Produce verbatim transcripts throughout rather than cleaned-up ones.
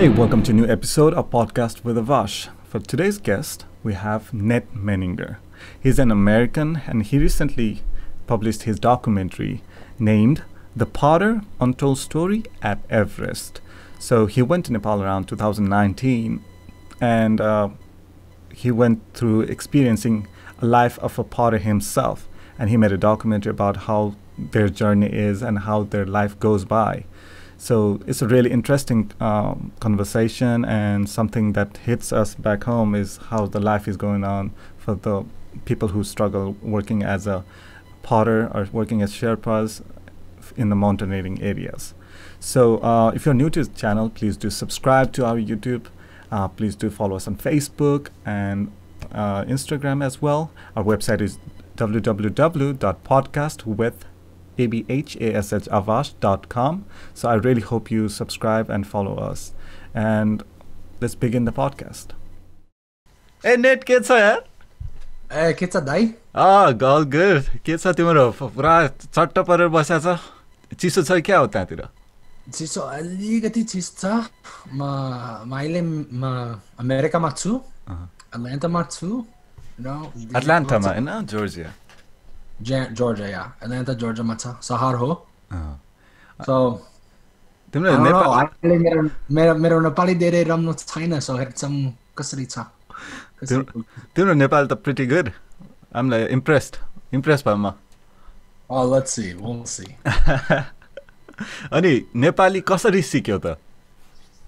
Hey, welcome to a new episode of Podcast with Abhash. For today's guest, we have Nate Menninger. He's an American and he recently published his documentary named The Porter Untold Story at Everest. So he went to Nepal around two thousand nineteen and uh, he went through experiencing a life of a porter himself. And he made a documentary about how their journey is and how their life goes by. So it's a really interesting um, conversation, and something that hits us back home is how the life is going on for the people who struggle working as a potter or working as Sherpas in the mountaineering areas. So uh, if you're new to this channel, please do subscribe to our YouTube. Uh, please do follow us on Facebook and uh, Instagram as well. Our website is w w w dot podcast with abhash dot com. So I really hope you subscribe and follow us. And let's begin the podcast. Hey Nate, kaisa yaar? Hey, kaisa dai? Ah, all good. Kaisa timro? Pura chatta parer basya cha. Chiso cha kya hota tira? Chiso aligati chiso cha. Ma maile ma America ma chu. Atlanta ma chu. No. Atlanta ma, na Georgia. Georgia, yeah. Atlanta, Georgia, macha. Sahar ho. Uh, so, I don't know. I don't know. I don't know. Nepali dere ramno China, so had some kasri cha. You know, Nepal is pretty good. I'm like, impressed. Impressed by ma. Oh, let's see. We'll see. Ani, Nepali kasari sikhyo ta?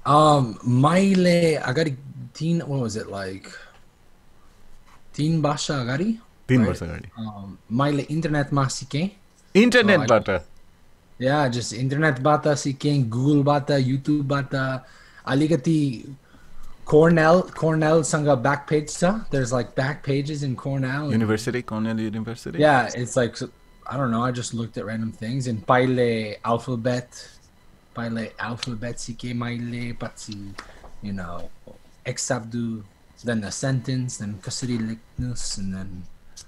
Um, maile agari teen, what was it like? Teen basha agari? Right. Um, my internet ma sikhe. Internet so bata. Yeah, just internet bata sikhe, Google bata, YouTube bata. Aligati Cornell, Cornell sanga back page sa. There's like back pages in Cornell University, Cornell University. Yeah, it's like I don't know. I just looked at random things in Paile alphabet, Paile alphabet sikhe, Maile patsi. You know, exabdu, then a sentence, then kasari likeness, and then.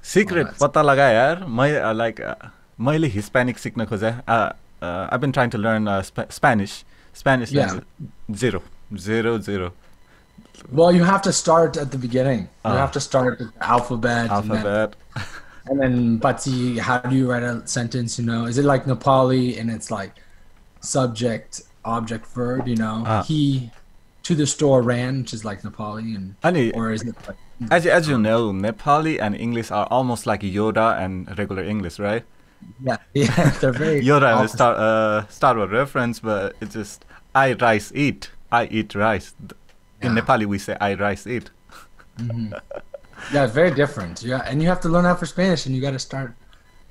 Secret, oh, pata laga yaar. My uh, like, uh, my Hispanic sikna khoja. Uh, uh, I've been trying to learn uh, Sp Spanish. Spanish yeah. language. Zero, zero, zero. Well, you have to start at the beginning. Uh, you have to start with the alphabet. Alphabet. And then, Pati, how do you write a sentence? You know, is it like Nepali and it's like subject, object, verb? You know, uh, he to the store ran, which is like Nepali, and Ani, or is it like? As, as you know, Nepali and English are almost like Yoda and regular English, right? Yeah, yeah, they're very Yoda and Star, uh, Star Wars reference, but it's just, I rice eat, I eat rice. In yeah. Nepali, we say, I rice eat. Mm-hmm. Yeah, very different. Yeah, and you have to learn out for Spanish, and you got to start.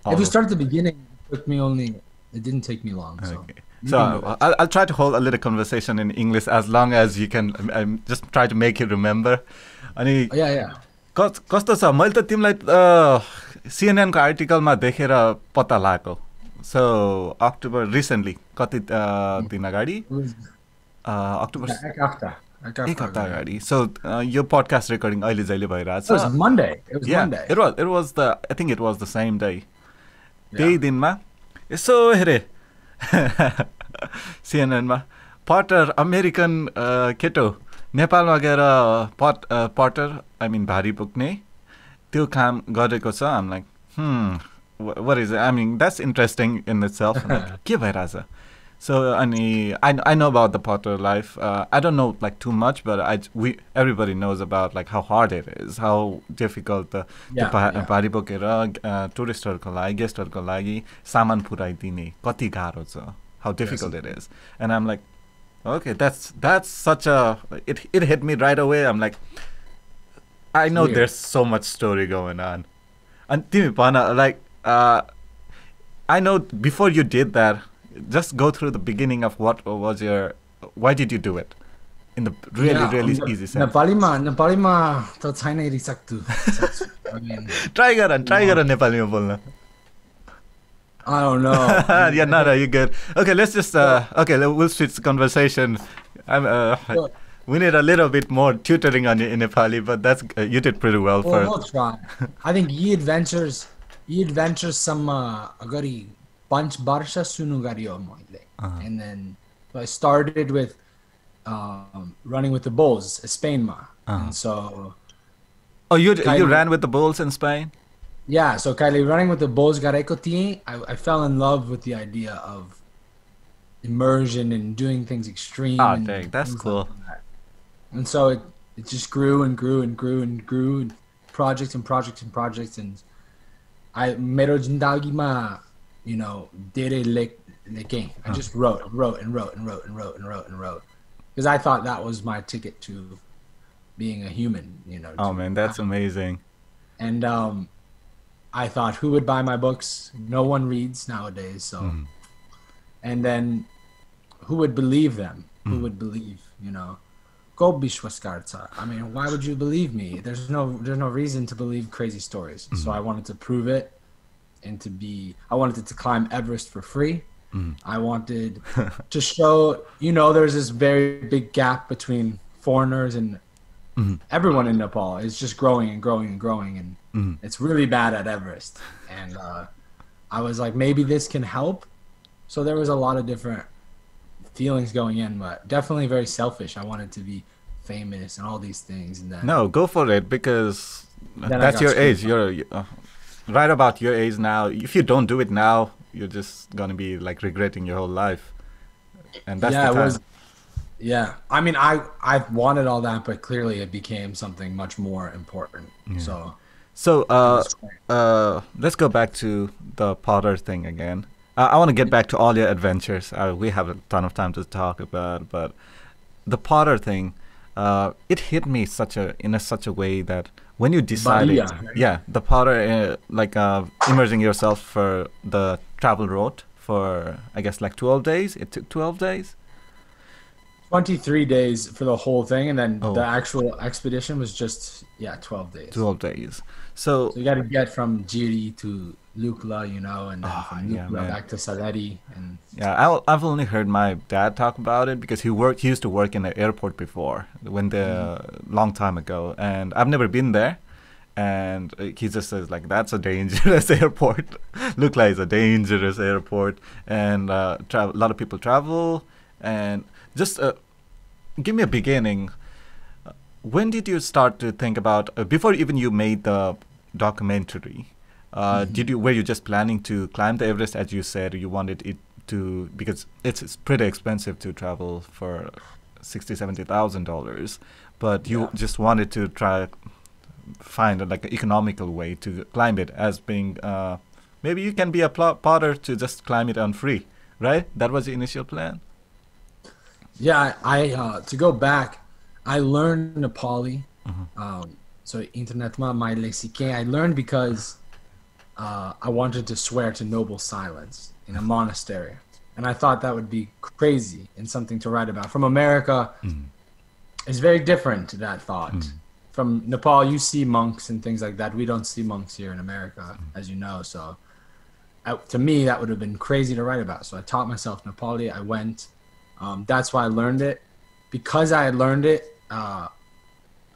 Almost. If you start at the beginning, it took me only, it didn't take me long. So. Okay. So I'll, I'll try to hold a little conversation in English as long as you can. I'm just try to make you remember. Ani, oh, yeah, yeah. Costa sa mail ta timlai C N N ko article ma dekhera pata lagyo. So October recently, kati din agadi? October. Ek hafta. Ek hafta agadi. So uh, your podcast recording aile jaile bhayirachha. It was Monday. It was yeah, Monday. It was. It was the. I think it was the same day. Day din ma. So here. C N N ma Porter American uh, keto Nepal ma gaera pot uh, Porter I mean bhari pukne tyo kaam gareko cha. I'm like hmm wh what is it? I mean that's interesting in itself. I'm like, ke bhayera cha? So ani I I know about the Porter life. Uh, I don't know like too much, but I we everybody knows about like how hard it is, how difficult the bhari bokera tourist haruko lagi, guest haruko lagi saman puraidine kati garo cha, how difficult yes. it is. And I'm like, okay, that's that's such a it it hit me right away. I'm like, I know yeah. there's so much story going on. And timi pana like uh, I know before you did that. Just go through the beginning of what was your, why did you do it? In the really, yeah, really the, easy sense. Nepali ma, Nepali ma, to China iri saktu. Try garan, try garan Nepali ma bolna. I don't know. Yeah, no, no, you're good. Okay, let's just, uh, okay, we'll switch the conversation. I'm, uh, sure. We need a little bit more tutoring on you in Nepali, but that's, uh, you did pretty well. Well, we'll try. I think ye adventures, ye adventures some uh, agari. Bunch barsha sunu gariyo moile, and then I started with um, running with the bulls, Spain ma. Uh-huh. And so. Oh, you Kylie, you ran with the bulls in Spain? Yeah, so Kylie, running with the bulls gareko thi, I, I fell in love with the idea of immersion and doing things extreme. Oh, and dang, that's cool. Like that. And so it, it just grew and grew and grew and grew, and projects and projects and projects. And I, mero jindagi ma, you know, dere lek leking. I just wrote and wrote and wrote and wrote and wrote and wrote and wrote. Because I thought that was my ticket to being a human, you know. Oh, man, that's amazing. And um, I thought, who would buy my books? No one reads nowadays, so. Mm. And then who would believe them? Mm. Who would believe, you know? Go Bishwaskarta. I mean, why would you believe me? There's no there's no reason to believe crazy stories. Mm. So I wanted to prove it, and to be, I wanted to climb Everest for free. Mm. I wanted to show, you know, there's this very big gap between foreigners and mm-hmm. everyone in Nepal. It's just growing and growing and growing, and mm-hmm. it's really bad at Everest. And uh, I was like, maybe this can help. So there was a lot of different feelings going in, but definitely very selfish. I wanted to be famous and all these things. And then, no, go for it, because that's your age. You're uh, right about your age now. If you don't do it now, you're just going to be like regretting your whole life. And that's yeah, the time. It was, yeah. I mean, I, I wanted all that, but clearly it became something much more important. Yeah. So, so uh, uh, let's go back to the Potter thing again. Uh, I want to get back to all your adventures. Uh, we have a ton of time to talk about, but the Potter thing, uh, it hit me such a in a, such a way that when you decided, Bahia, right? yeah, the Potter, uh, like uh, immersing yourself for the travel road for, I guess, like twelve days. It took twelve days. twenty-three days for the whole thing, and then oh. the actual expedition was just, yeah, twelve days. twelve days. So, so you got to get from Jiri to Lukla, you know, and then oh, from Lukla yeah, back to Saleri. And yeah, I'll, I've only heard my dad talk about it, because he worked. He used to work in the airport before, when the mm-hmm. long time ago, and I've never been there. And he just says, like, that's a dangerous airport. Lukla is a dangerous airport, and uh, a lot of people travel. And just uh, give me a beginning. When did you start to think about, uh, before even you made the documentary, uh, mm-hmm. did you were you just planning to climb the Everest, as you said, you wanted it to, because it's, it's pretty expensive to travel for sixty, seventy thousand dollars, but you yeah. just wanted to try find a, like an economical way to climb it, as being, uh, maybe you can be a Potter to just climb it on free, right? That was the initial plan. Yeah, I uh, to go back, I learned Nepali. Mm-hmm. um, so internet ma my lexike. I learned because uh, I wanted to swear to noble silence in a monastery, and I thought that would be crazy and something to write about. From America, mm-hmm. it's very different, that thought. Mm-hmm. From Nepal, you see monks and things like that. We don't see monks here in America, mm-hmm. as you know. So I, to me, that would have been crazy to write about. So I taught myself Nepali. I went. Um, that's why I learned it. Because I had learned it, uh,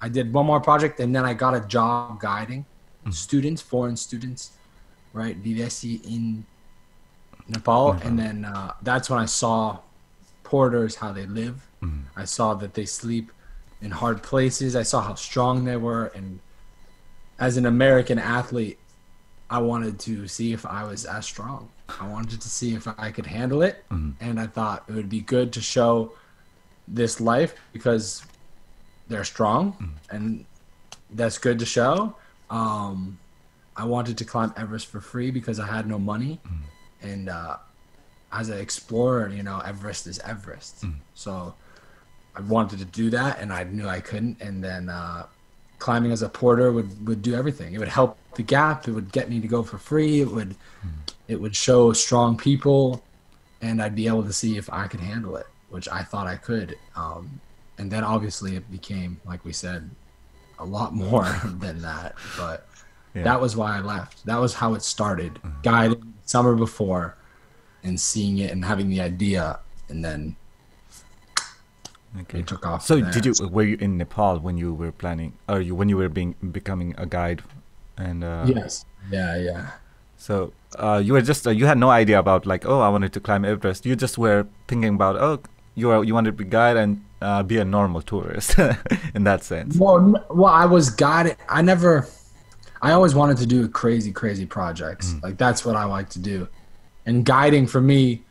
I did one more project, and then I got a job guiding mm. students, foreign students, right, Vivesi in Nepal. Mm-hmm. And then uh, that's when I saw porters, how they live. Mm. I saw that they sleep in hard places. I saw how strong they were. And as an American athlete, I wanted to see if I was as strong. I wanted to see if I could handle it. Mm-hmm. And I thought it would be good to show this life, because they're strong mm-hmm. and that's good to show. Um, I wanted to climb Everest for free because I had no money. Mm-hmm. And uh, as an explorer, you know, Everest is Everest. Mm-hmm. So I wanted to do that, and I knew I couldn't. And then uh, climbing as a porter would, would do everything. It would help the gap. It would get me to go for free. It would... Mm-hmm. It would show strong people, and I'd be able to see if I could handle it, which I thought I could. Um, and then obviously it became, like we said, a lot more than that. But yeah. that was why I left. That was how it started, mm-hmm. guiding summer before and seeing it and having the idea. And then okay. it took off. So did you, were you in Nepal when you were planning, or you, when you were being, becoming a guide? And uh, yes. Yeah, yeah. So uh, you were just uh, you had no idea about, like, oh, I wanted to climb Everest. You just were thinking about, oh, you were, you wanted to be guide, and uh, be a normal tourist in that sense. Well, well, I was guided. I never, I always wanted to do crazy, crazy projects. Mm. Like that's what I like to do. And guiding for me,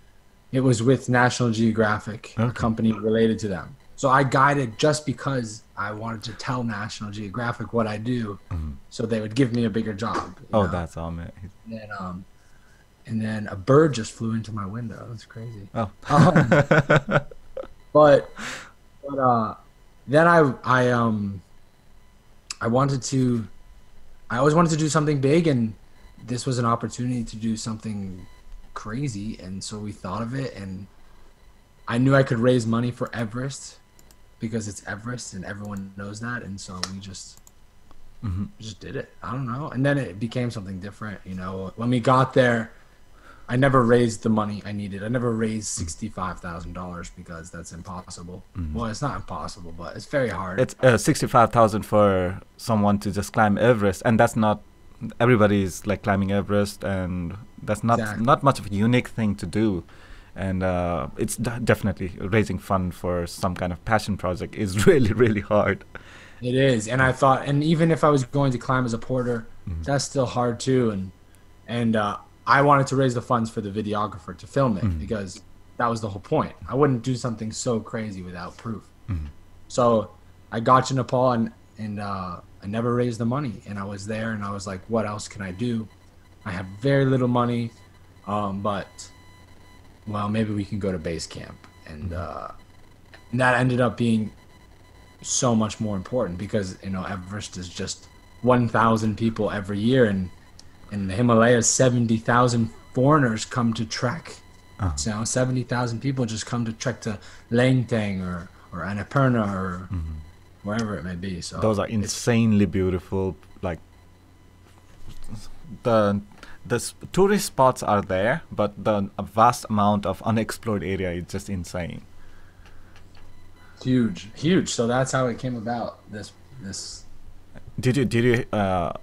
it was with National Geographic, okay. a company related to them. So I guided just because I wanted to tell National Geographic what I do, mm-hmm. so they would give me a bigger job. Oh, know? That's all, man. And then, um, and then a bird just flew into my window. It's crazy. Oh, um, but but uh, then I I um I wanted to, I always wanted to do something big, and this was an opportunity to do something crazy, and so we thought of it, and I knew I could raise money for Everest, because it's Everest and everyone knows that, and so we just mm-hmm. just did it. I don't know, and then it became something different. You know, when we got there, I never raised the money I needed. I never raised sixty-five thousand dollars because that's impossible. Mm-hmm. Well, it's not impossible, but it's very hard. It's uh, sixty-five thousand for someone to just climb Everest, and that's not everybody's like climbing Everest, and that's not exactly. not much of a unique thing to do. And uh, it's d definitely raising fund for some kind of passion project is really, really hard. It is. And I thought, and even if I was going to climb as a porter, mm-hmm. that's still hard too. And, and uh, I wanted to raise the funds for the videographer to film it, mm-hmm. because that was the whole point. I wouldn't do something so crazy without proof. Mm-hmm. So I got to Nepal, and, and uh, I never raised the money, and I was there and I was like, what else can I do? I have very little money, um, but well, maybe we can go to base camp. And uh, that ended up being so much more important, because, you know, Everest is just one thousand people every year, and in the Himalayas, seventy thousand foreigners come to trek. Uh-huh. So seventy thousand people just come to trek to Langtang or, or Annapurna or mm-hmm. wherever it may be. So those are insanely beautiful. Like the... The tourist spots are there, but the vast amount of unexplored area is just insane. Huge, huge. So that's how it came about. This, this. Did you, did you, uh,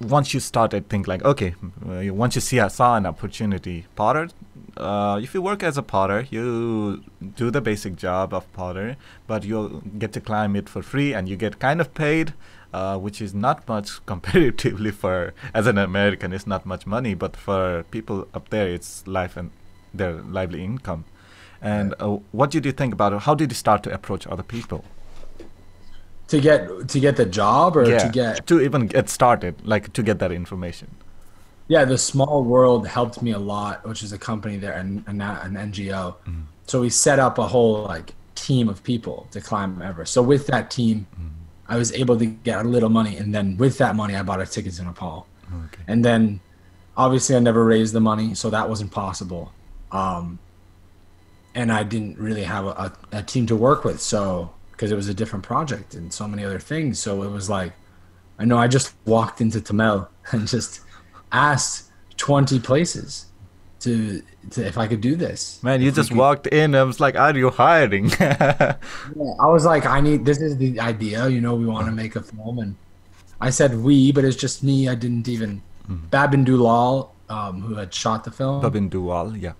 once you started think like, okay, once you see, I saw an opportunity, potter. Uh, if you work as a potter, you do the basic job of potter, but you'll get to climb it for free, and you get kind of paid. Uh, which is not much comparatively for, as an American, it's not much money, but for people up there, it's life and their lively income. And uh, what did you think about it? How did you start to approach other people? To get to get the job, or yeah, to get to even get started, like to get that information. Yeah, the Small World helped me a lot, which is a company there, an an N G O. Mm-hmm. So we set up a whole like team of people to climb Everest. So with that team. Mm-hmm. I was able to get a little money, and then with that money, I bought a ticket to Nepal. Okay. And then, obviously, I never raised the money, so that wasn't possible. Um, and I didn't really have a, a, a team to work with, so because it was a different project and so many other things. So it was like, I know I just walked into Thamel and just asked twenty places to, to if I could do this. Man, you if just walked in. I was like, are you hiring? Yeah, I was like, I need, this is the idea, you know, we want to make a film. And I said we, but it's just me. I didn't even, mm-hmm. Babindu Lal, um, who had shot the film. Babindu Lal, yeah.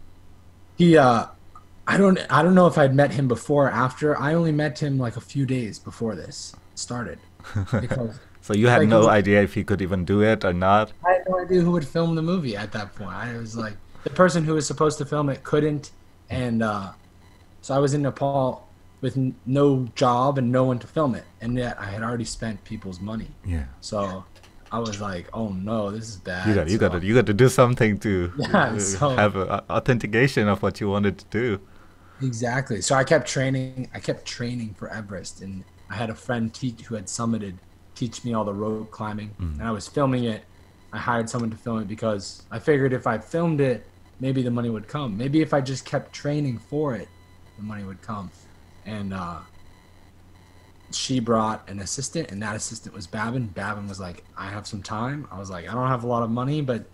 He, uh, I don't, I don't know if I'd met him before or after. I only met him like a few days before this started. Because so you had like, no idea if he could even do it or not? I had no idea who would film the movie at that point. I was like, the person who was supposed to film it couldn't, and uh, so I was in Nepal with n no job and no one to film it, and yet I had already spent people's money. Yeah. So I was like, "Oh no, this is bad." You got, so you got to, you got to do something to yeah, so, have a, a authentication of what you wanted to do. Exactly. So I kept training. I kept training for Everest, and I had a friend teach who had summited teach me all the rope climbing, mm. and I was filming it. I hired someone to film it because I figured if I filmed it, maybe the money would come. Maybe if I just kept training for it, the money would come. And uh, she brought an assistant, and that assistant was Babin. Babin was like, I have some time. I was like, I don't have a lot of money, but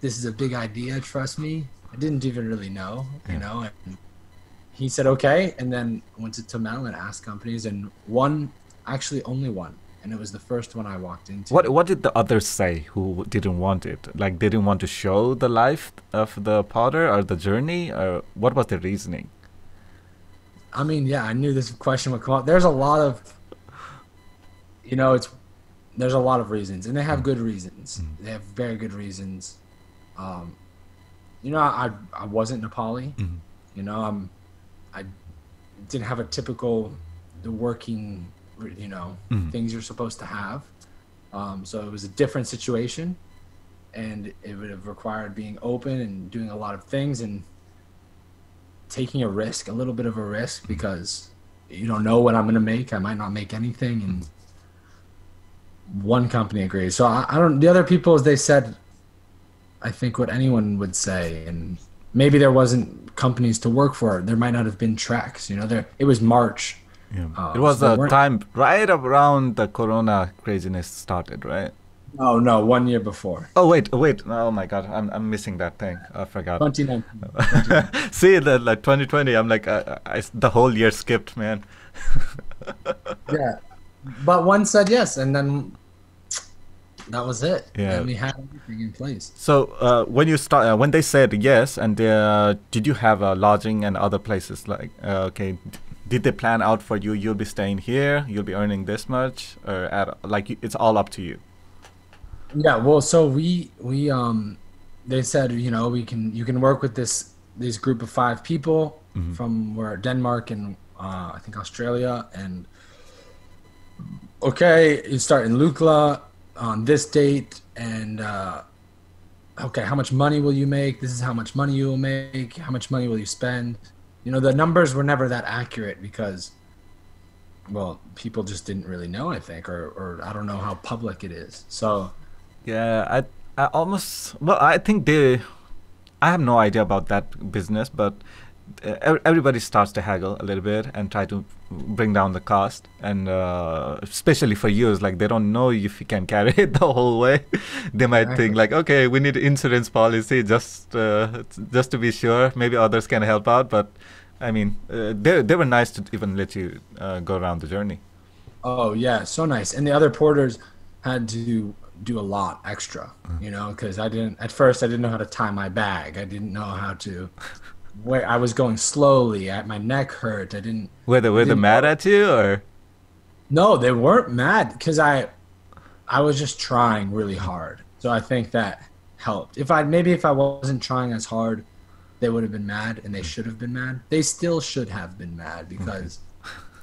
this is a big idea. Trust me. I didn't even really know, you know. And he said, okay. And then went to Thamel and asked companies, and one, actually only one. And it was the first one I walked into. What What did the others say who didn't want it? Like they didn't want to show the life of the potter or the journey, or what was the reasoning? I mean, yeah, I knew this question would come up. There's a lot of, you know, it's there's a lot of reasons, and they have good reasons. Mm-hmm. They have very good reasons. Um, you know, I I wasn't Nepali. Mm-hmm. You know, I'm I didn't have a typical the working, you know, mm-hmm. things you're supposed to have. Um, so it was a different situation, and it would have required being open and doing a lot of things and taking a risk, a little bit of a risk, because you don't know what I'm going to make. I might not make anything. And one company agrees. So I, I don't, the other people, as they said, I think what anyone would say, and maybe there wasn't companies to work for. There might not have been tracks, you know, there, it was March. Yeah. Uh, it was so a time right around the Corona craziness started, right? Oh no, one year before. Oh wait, wait. Oh my God, I'm I'm missing that thing. I forgot. twenty nineteen. twenty nineteen. See, the like twenty twenty. I'm like, uh, I the whole year skipped, man. Yeah, but one said yes, and then that was it. Yeah, and we had everything in place. So uh, when you start, uh, when they said yes, and uh, did you have uh, lodging and other places? Like, uh, okay. Did they plan out for you? You'll be staying here. You'll be earning this much, or at, like it's all up to you. Yeah. Well, so we we um, they said, you know, we can you can work with this this group of five people mm-hmm. from where Denmark and uh, I think Australia, and okay, you start in Lukla on this date, and uh, okay, how much money will you make? This is how much money you will make. How much money will you spend? You know, the numbers were never that accurate because, well, people just didn't really know, I think, or, or I don't know how public it is. So, yeah, I I almost, well, I think they, I have no idea about that business, but everybody starts to haggle a little bit and try to bring down the cost. And uh, especially for you, it's like they don't know if you can carry it the whole way. They might exactly. think like, okay, we need insurance policy just uh, just to be sure. Maybe others can help out. But I mean, uh, they, they were nice to even let you uh, go around the journey. Oh, yeah. So nice. And the other porters had to do a lot extra, mm. you know, because I didn't at first I didn't know how to tie my bag. I didn't know how to... Where I was going slowly, I, my neck hurt. I didn't. Were they were they mad at you or? No, they weren't mad because I, I was just trying really hard. So I think that helped. If I maybe if I wasn't trying as hard, they would have been mad, and they should have been mad. They still should have been mad because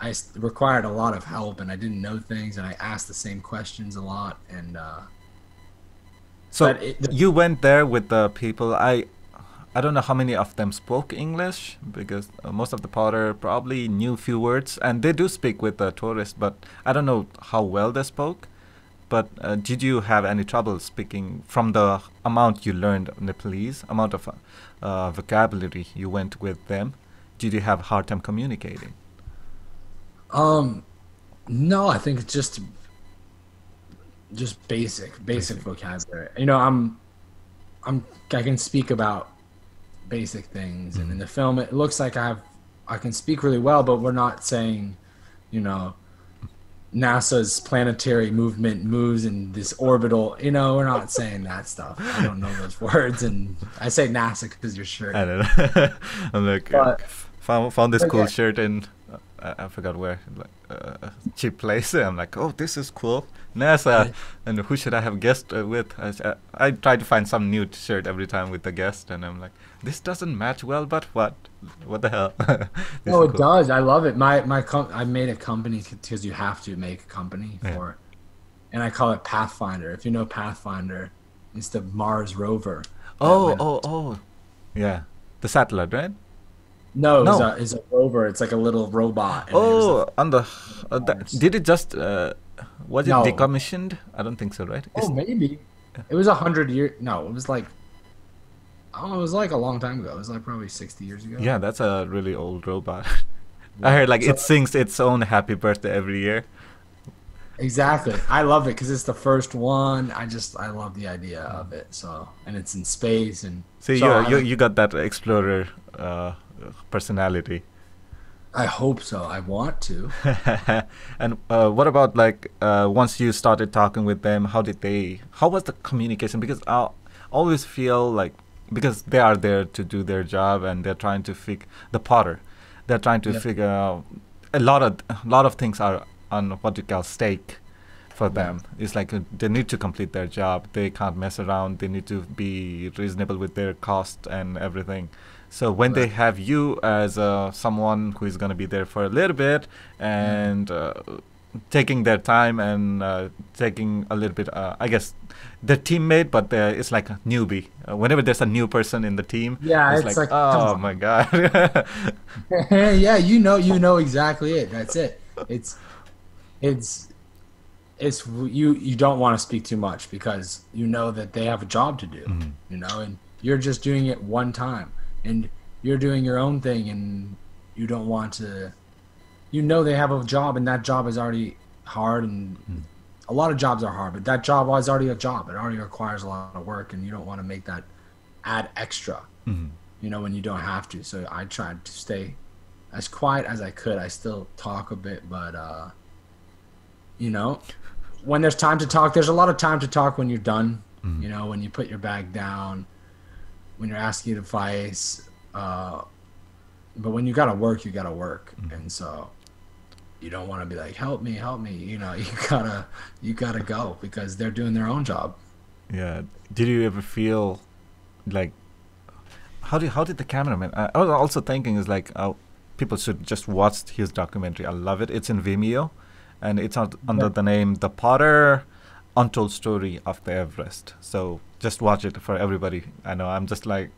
I required a lot of help, and I didn't know things, and I asked the same questions a lot. And uh, so it, the, you went there with the people. I. I don't know how many of them spoke English because uh, most of the porter probably knew a few words, and they do speak with the uh, tourists, but I don't know how well they spoke. But uh, did you have any trouble speaking from the amount you learned Nepalese, amount of uh, vocabulary you went with them? Did you have a hard time communicating? Um, no, I think it's just just basic, basic, basic. vocabulary. You know, I'm, I'm, I can speak about basic things, and in the film it looks like I've I can speak really well, but we're not saying, you know, NASA's planetary movement moves in this orbital, you know, we're not saying that stuff. I don't know those words, and I say NASA because you're sure. I don't know. I'm like but, found found this cool yeah. shirt in uh, I forgot where, like uh, cheap place. I'm like, oh, this is cool. NASA, and who should I have guessed uh, with? I, uh, I try to find some new shirt every time with the guest, and I'm like, this doesn't match well, but what? What the hell? Oh, it cool. does. I love it. My my com I made a company because you have to make a company yeah. for, and I call it Pathfinder. If you know Pathfinder, it's the Mars rover. Oh, oh, oh, yeah, the satellite, right? No, no. It's, a, it's a rover. It's like a little robot. Oh, like on the uh, that, did it just? Uh, Was it no. decommissioned? I don't think so, right? Oh, it's, maybe. It was a hundred years. No, it was like, I don't know, it was like a long time ago. It was like probably sixty years ago. Yeah, that's a really old robot. Yeah. I heard like so, it sings its own happy birthday every year. Exactly. I love it because it's the first one. I just, I love the idea of it. So, and it's in space. And See, so you, you, you got that explorer uh, personality. I hope so. I want to. And uh, what about like uh, once you started talking with them, how did they, how was the communication? Because I always feel like, because they are there to do their job and they're trying to fix the porter. They're trying to yeah. figure out a lot of a lot of things are on what you call stake for yeah. them. It's like uh, they need to complete their job. They can't mess around. They need to be reasonable with their cost and everything. So when right. they have you as uh, someone who is going to be there for a little bit and mm. uh, taking their time and uh, taking a little bit, uh, I guess, their teammate, but it's like a newbie. Uh, whenever there's a new person in the team, yeah, it's, it's like, like, oh my god. Yeah, you know, you know exactly it. That's it. It's, it's, it's you. You don't want to speak too much because you know that they have a job to do. Mm-hmm. You know, and you're just doing it one time. And you're doing your own thing, and you don't want to. You know they have a job, and that job is already hard, and mm. a lot of jobs are hard. But that job is already a job; it already requires a lot of work, and you don't want to make that add extra. Mm-hmm. You know, when you don't have to. So I tried to stay as quiet as I could. I still talk a bit, but uh, you know, when there's time to talk, there's a lot of time to talk when you're done. Mm-hmm. You know, when you put your bag down. When you're asking advice, uh, but when you gotta work, you gotta work, mm. and so you don't want to be like, "Help me, help me," you know. You gotta, you gotta go because they're doing their own job. Yeah. Did you ever feel like how do you, how did the cameraman? I, I was also thinking is like, oh, people should just watch his documentary. I love it. It's in Vimeo, and it's out under yeah. the name The Porter Untold Story of the Everest. So. Just watch it for everybody. I know I'm just like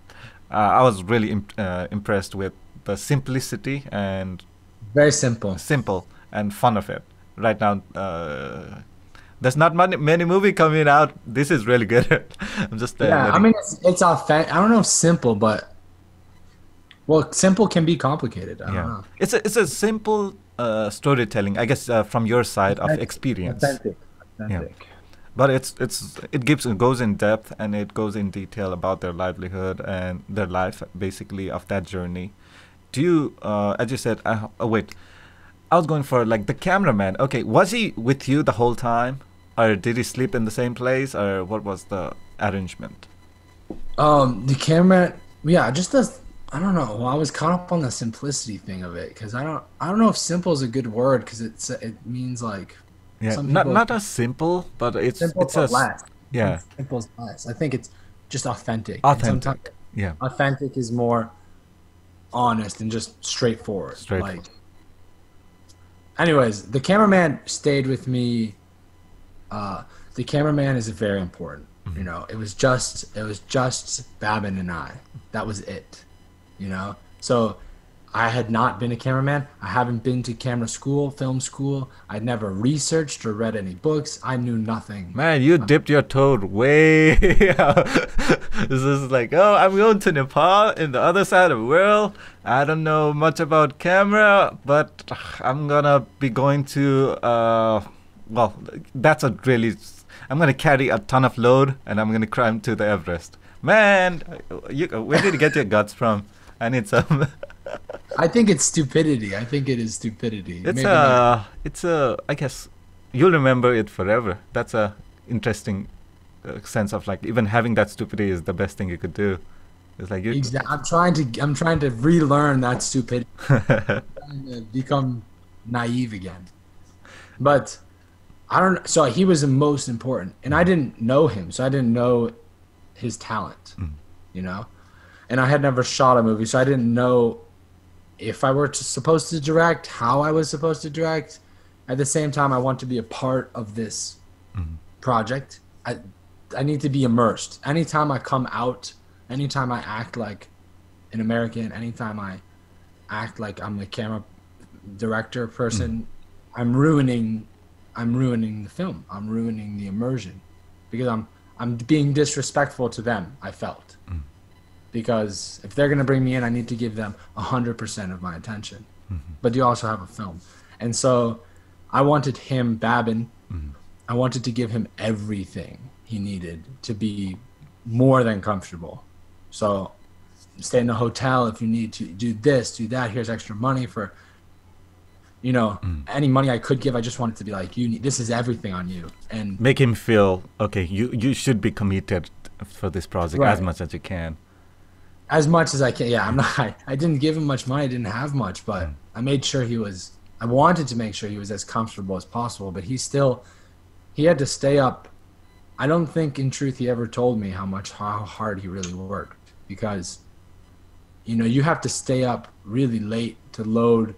uh, I was really imp uh, impressed with the simplicity and very simple simple and fun of it right now. Uh, there's not many, many movie coming out. This is really good. I'm just uh, yeah I mean it's, it's authentic. I don't know if simple, but well, simple can be complicated. I yeah. don't know. It's a, it's a simple uh, storytelling, I guess, uh, from your side authentic, of experience authentic, authentic. Yeah. But it's it's it gives it goes in depth and it goes in detail about their livelihood and their life basically of that journey. Do you uh, as you said? Uh, oh wait, I was going for like the cameraman. Okay, was he with you the whole time, or did he sleep in the same place, or what was the arrangement? Um, the camera, yeah, just the I don't know. Well, I was caught up on the simplicity thing of it because I don't I don't know if simple is a good word because it's it means like. Yeah, Some not not as simple, but it's simple it's as less. Yeah, simple as less. I think it's just authentic. Authentic, yeah. Authentic is more honest and just straightforward. Straightforward. Like, anyways, the cameraman stayed with me. Uh, the cameraman is very important. Mm-hmm. You know, it was just it was just Babin and I. That was it. You know, so. I had not been a cameraman. I haven't been to camera school, film school. I never researched or read any books. I knew nothing. Man, you um, dipped your toe way out. This is like, oh, I'm going to Nepal in the other side of the world. I don't know much about camera, but I'm going to be going to, uh, well, that's a really, I'm going to carry a ton of load and I'm going to climb to the Everest. Man, you, where did you get your guts from? I need some... I think it's stupidity. I think it is stupidity. It's Maybe a, not. it's a. I guess you'll remember it forever. That's a interesting uh, sense of like even having that stupidity is the best thing you could do. It's like you. Exactly. I'm trying to. I'm trying to relearn that stupidity. Trying to become naive again. But I don't. So he was the most important, and I didn't know him, so I didn't know his talent. Mm. You know, and I had never shot a movie, so I didn't know. If I were to, supposed to direct, how I was supposed to direct. At the same time, I want to be a part of this mm-hmm. project. I, I need to be immersed. Anytime I come out, anytime I act like an American, anytime I act like I'm the camera director person, mm-hmm. I'm ruining, I'm ruining the film. I'm ruining the immersion because I'm, I'm being disrespectful to them. I felt. Mm-hmm. Because if they're going to bring me in, I need to give them one hundred percent of my attention. Mm-hmm. But you also have a film. And so I wanted him, Babin, mm-hmm. I wanted to give him everything he needed to be more than comfortable. So stay in the hotel if you need to, do this, do that. Here's extra money for, you know, mm. any money I could give. I just wanted to be like, you need, this is everything on you. And make him feel, okay, you, you should be committed for this project right. as much as you can. As much as I can. Yeah, I'm not. I, I didn't give him much money. I didn't have much, but I made sure he was. I wanted to make sure he was as comfortable as possible. But he still, he had to stay up. I don't think, in truth, he ever told me how much how hard he really worked, because, you know, you have to stay up really late to load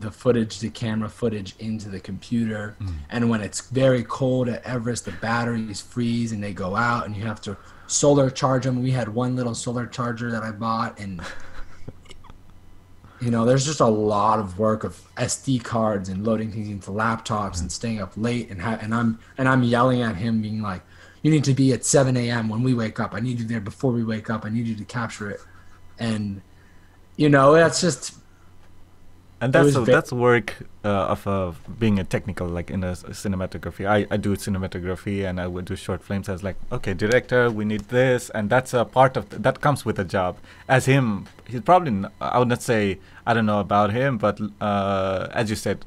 the footage, the camera footage, into the computer. Mm. And when it's very cold at Everest, the batteries freeze and they go out, and you have to solar charge them. We had one little solar charger that I bought, and you know, there's just a lot of work of S D cards and loading things into laptops, mm. and staying up late, and ha- and I'm and I'm yelling at him, being like, "You need to be at seven a.m. when we wake up. I need you there before we wake up. I need you to capture it." And you know, that's just. And that's a, that's work uh, of uh, being a technical, like in a, a cinematography. I, I do cinematography, and I would do short films. I was like, okay, director, we need this, and that's a part of th- that comes with a job. As him, he's probably n- I would not say I don't know about him, but uh, as you said,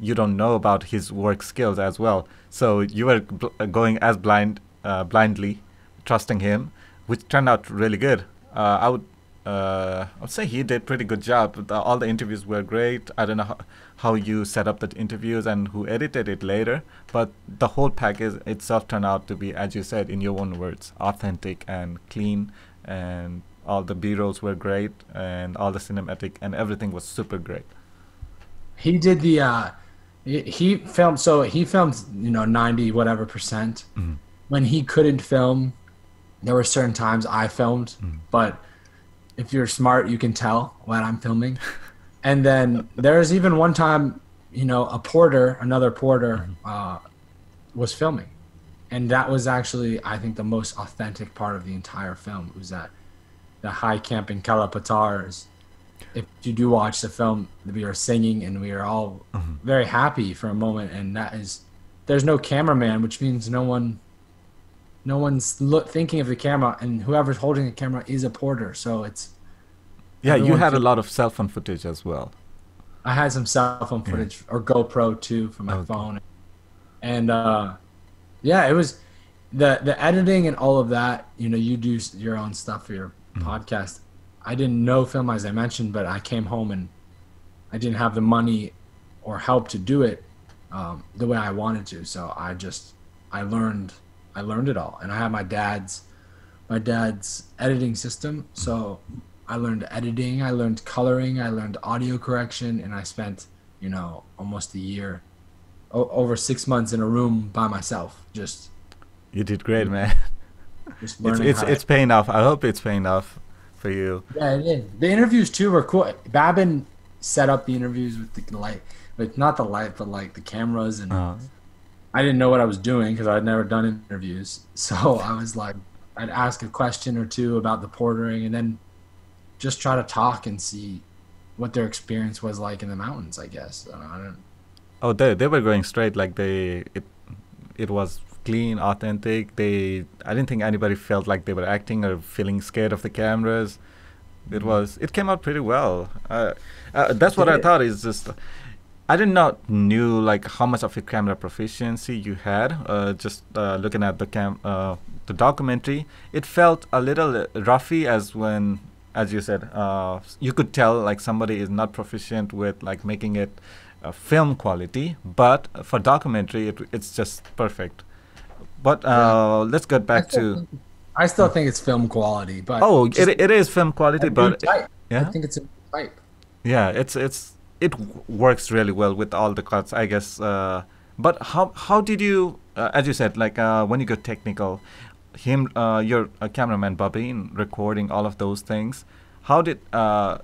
you don't know about his work skills as well. So you were bl- going as blind, uh, blindly, trusting him, which turned out really good. Uh, I would. Uh, I would say he did pretty good job. The, all the interviews were great. I don't know how, how you set up the interviews and who edited it later, but the whole package itself turned out to be, as you said, in your own words, authentic and clean, and all the B-rolls were great, and all the cinematic and everything was super great. He did the, uh, he filmed, so he filmed, you know, ninety whatever percent. Mm-hmm. When he couldn't film, there were certain times I filmed, mm-hmm. but if you're smart, you can tell when I'm filming. And then there's even one time, you know, a porter, another porter, uh, was filming. And that was actually, I think, the most authentic part of the entire film. It was at the high camp in Kala Patar. If you do watch the film, we are singing and we are all mm-hmm. very happy for a moment. And that is, there's no cameraman, which means no one... No one's look, thinking of the camera, and whoever's holding the camera is a porter. So it's yeah. You had a lot of cell phone footage as well. I had some cell phone footage yeah. or GoPro too for my okay. phone, and uh, yeah, it was the the editing and all of that. You know, you do your own stuff for your mm-hmm. podcast. I didn't know film, as I mentioned, but I came home and I didn't have the money or help to do it um, the way I wanted to. So I just I learned. I learned it all, and I had my dad's, my dad's editing system. So I learned editing, I learned coloring, I learned audio correction, and I spent, you know, almost a year, o- over six months in a room by myself. Just you did great, man. Just learning. It's it's, it's paying off. I hope it's paying off for you. Yeah, it is. The interviews too were cool. Babin set up the interviews with the light, but not the light, but like the cameras and. Uh-huh. I didn't know what I was doing because I'd never done interviews. So I was like, I'd ask a question or two about the portering and then just try to talk and see what their experience was like in the mountains, I guess. I don't, I don't... Oh, they they were going straight. Like they, it, it was clean, authentic. They, I didn't think anybody felt like they were acting or feeling scared of the cameras. It was, it came out pretty well. Uh, uh, that's what I thought is just... I did not knew like how much of your camera proficiency you had. Uh, just uh, looking at the cam, uh, the documentary, it felt a little roughy as when, as you said, uh, you could tell like somebody is not proficient with like making it uh, film quality. But for documentary, it it's just perfect. But uh, yeah. let's get back I to. Think, I still uh, think it's film quality, but oh, just, it it is film quality, but it, yeah, I think it's a type. Yeah, it's it's. It w- works really well with all the cuts, I guess. Uh, but how how did you, uh, as you said, like uh, when you got technical, him, uh, your uh, cameraman Babin recording all of those things. How did uh,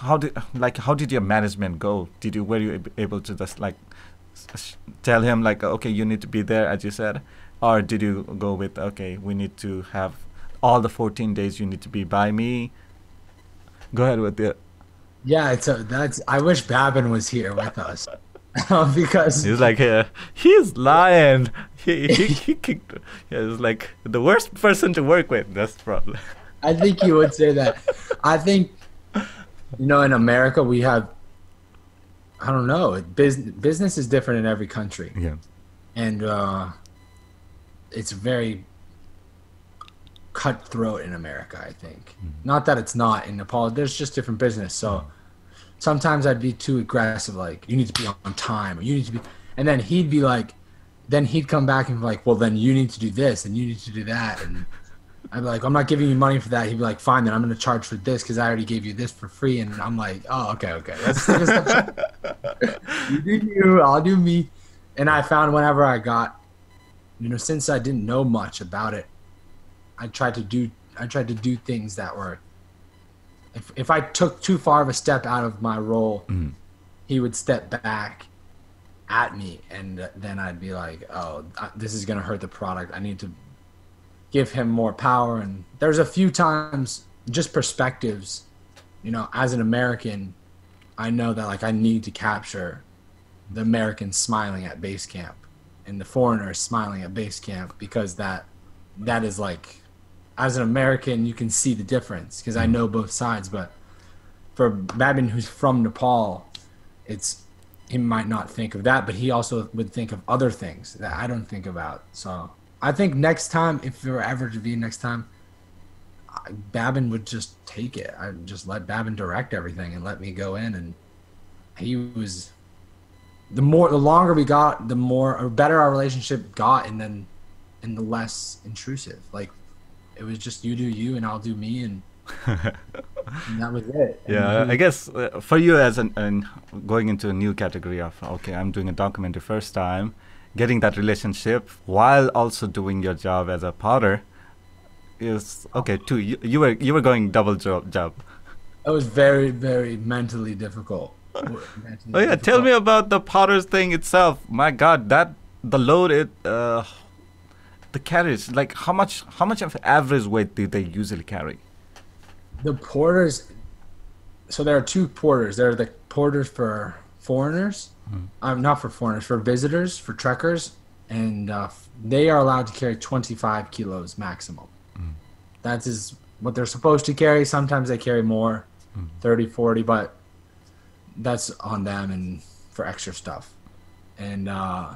how did like how did your management go? Did you were you able to just like sh- tell him like okay, you need to be there, as you said, or did you go with okay, we need to have all the fourteen days you need to be by me? Go ahead with the. Yeah, it's a, that's. I wish Babin was here with us because he's like, yeah, he's lying. He he, he kicked. Yeah, he's like the worst person to work with. That's the problem. I think he would say that. I think, you know, in America we have. I don't know. Business business is different in every country. Yeah, and uh, it's very cutthroat in America, I think. Mm-hmm. Not that it's not in Nepal. There's just different business. So sometimes I'd be too aggressive, like, you need to be on time, or you need to be, and then he'd be like, then he'd come back and be like, well, then you need to do this and you need to do that. And I'd be like, I'm not giving you money for that. He'd be like, fine, then I'm going to charge for this because I already gave you this for free. And I'm like, oh, okay, okay. Let's take a step. You do you, I'll do me. And I found whenever I got, you know, since I didn't know much about it, I tried to do, I tried to do things that were, if, if I took too far of a step out of my role, mm. he would step back at me. And then I'd be like, oh, this is going to hurt the product. I need to give him more power. And there's a few times, just perspectives, you know, as an American, I know that, like, I need to capture the Americans smiling at base camp and the foreigners smiling at base camp, because that, that is like, as an American, you can see the difference because I know both sides. But for Babin, who's from Nepal, it's, he might not think of that, but he also would think of other things that I don't think about. So I think next time, if there were ever to be next time, I, Babin would just take it. I just let Babin direct everything and let me go in. And he was, the more, the longer we got, the more, or better our relationship got, and then, and the less intrusive. Like, it was just, you do you and I'll do me, and, and that was it. And yeah, we, I guess uh, for you as an, an going into a new category of, okay, I'm doing a documentary first time, getting that relationship while also doing your job as a potter is okay too. You, you were you were going double job job. It was very very mentally difficult. mentally oh yeah, difficult. Tell me about the potter's thing itself. My God, that the load it, uh, the carriage. Like how much how much of average weight do they usually carry? The porters. So there are two porters. There are the porters for foreigners. I'm um, not for foreigners, for visitors, for trekkers, and uh, they are allowed to carry twenty-five kilos maximum. Mm. That is what they're supposed to carry. Sometimes they carry more, mm. thirty, forty, but that's on them and for extra stuff. And, uh,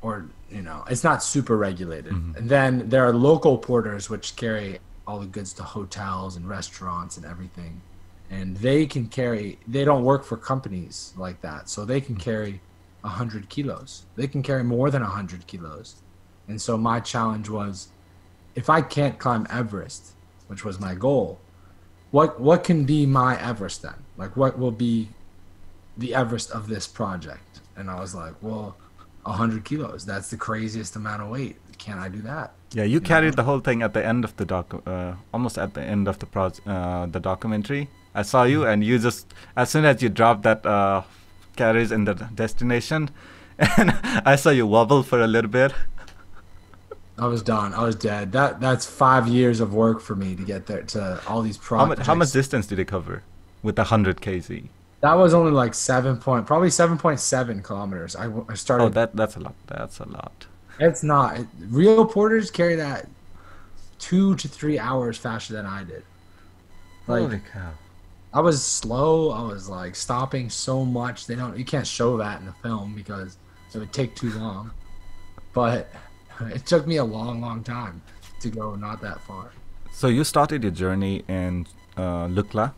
or, you know, it's not super regulated. Mm-hmm. And then there are local porters, which carry all the goods to hotels and restaurants and everything. And they can carry, they don't work for companies like that. So they can carry one hundred kilos. They can carry more than one hundred kilos. And so my challenge was, if I can't climb Everest, which was my goal, what what can be my Everest then? Like, what will be the Everest of this project? And I was like, well, one hundred kilos. That's the craziest amount of weight. Can I do that? Yeah, you, you carried know? the whole thing at the end of the doc, uh, almost at the end of the pro uh, the documentary. I saw you, and you just, as soon as you dropped that uh, carriage in the destination, and I saw you wobble for a little bit. I was done. I was dead. That that's five years of work for me to get there to all these projects. How much, how much distance did it cover with the one hundred K Z? That was only like seven point, probably seven point seven kilometers. I, I started. Oh, that that's a lot. That's a lot. It's not. Real porters carry that two to three hours faster than I did. Like, holy cow. I was slow. I was like stopping so much. They don't. You can't show that in the film because it would take too long. But it took me a long, long time to go not that far. So you started your journey in uh, Lukla?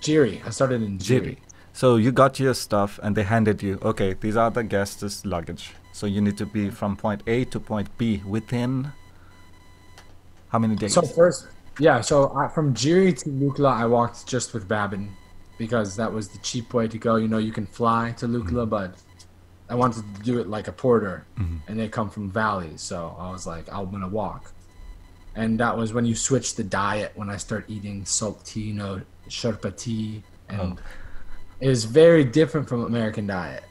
Jiri. I started in Jiri. Jiri. So you got your stuff and they handed you, okay, these are the guests' luggage. So you need to be from point A to point B within how many days? So first. Yeah, so I, from Jiri to Lukla, I walked just with Babin because that was the cheap way to go. You know, you can fly to Lukla, mm-hmm. but I wanted to do it like a porter, mm-hmm. and they come from valleys. So I was like, I'm going to walk. And that was when you switch the diet, when I start eating Saltino, Sherpa tea. And oh. It was very different from American diet.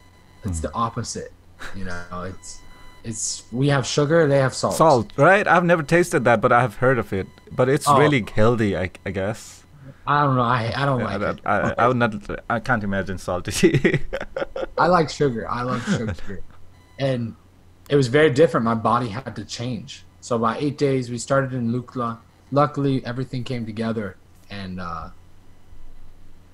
It's mm-hmm. the opposite, you know, it's... It's we have sugar, they have salt. Salt, right? I've never tasted that, but I have heard of it. But it's oh. really healthy, I, I guess. I don't know. I I don't yeah, like I, it. I, I would not. I can't imagine salty. I like sugar. I love sugar, and it was very different. My body had to change. So by eight days, we started in Lukla. Luckily, everything came together, and uh,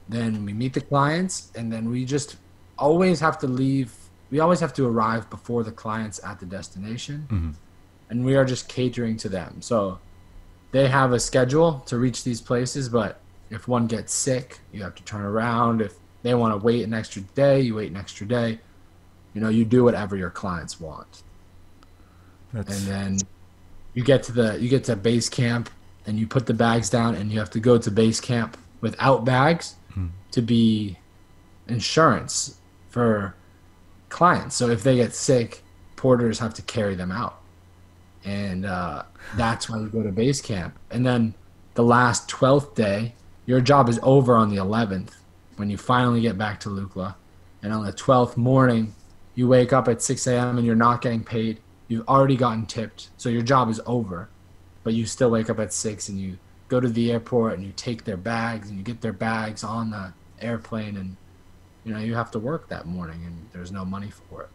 then we meet the clients, and then we just always have to leave. We always have to arrive before the clients at the destination, mm-hmm. and we are just catering to them. So they have a schedule to reach these places, but if one gets sick, you have to turn around. If they want to wait an extra day, you wait an extra day. You know, you do whatever your clients want. That's... And then you get to the you get to base camp and you put the bags down, and you have to go to base camp without bags mm. to be insurance for clients. So if they get sick, porters have to carry them out. And uh, that's when you go to base camp. And then the last twelfth day, your job is over on the eleventh when you finally get back to Lukla. And on the twelfth morning, you wake up at six a.m. and you're not getting paid. You've already gotten tipped, so your job is over. But you still wake up at six and you go to the airport and you take their bags and you get their bags on the airplane, and you know you have to work that morning, and there's no money for it.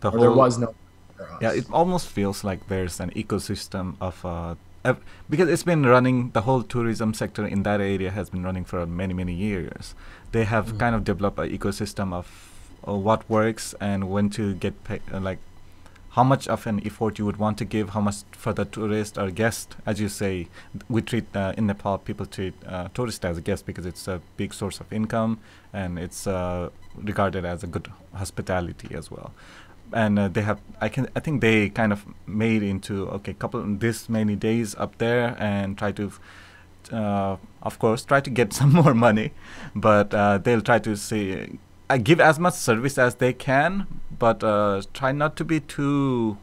the or whole, there was no. For us. Yeah, it almost feels like there's an ecosystem of uh, because it's been running, the whole tourism sector in that area has been running for many many years. They have mm-hmm. kind of developed an ecosystem of uh, what works and when to get paid, uh, like. How much of an effort you would want to give? How much for the tourist or guest, as you say? We treat uh, in Nepal, people treat uh, tourists as a guest because it's a big source of income, and it's uh, regarded as a good hospitality as well. And uh, they have, I can, I think they kind of made into okay, couple this many days up there, and try to, uh, of course, try to get some more money, but uh, they'll try to see. I give as much service as they can, but uh, try not to be too,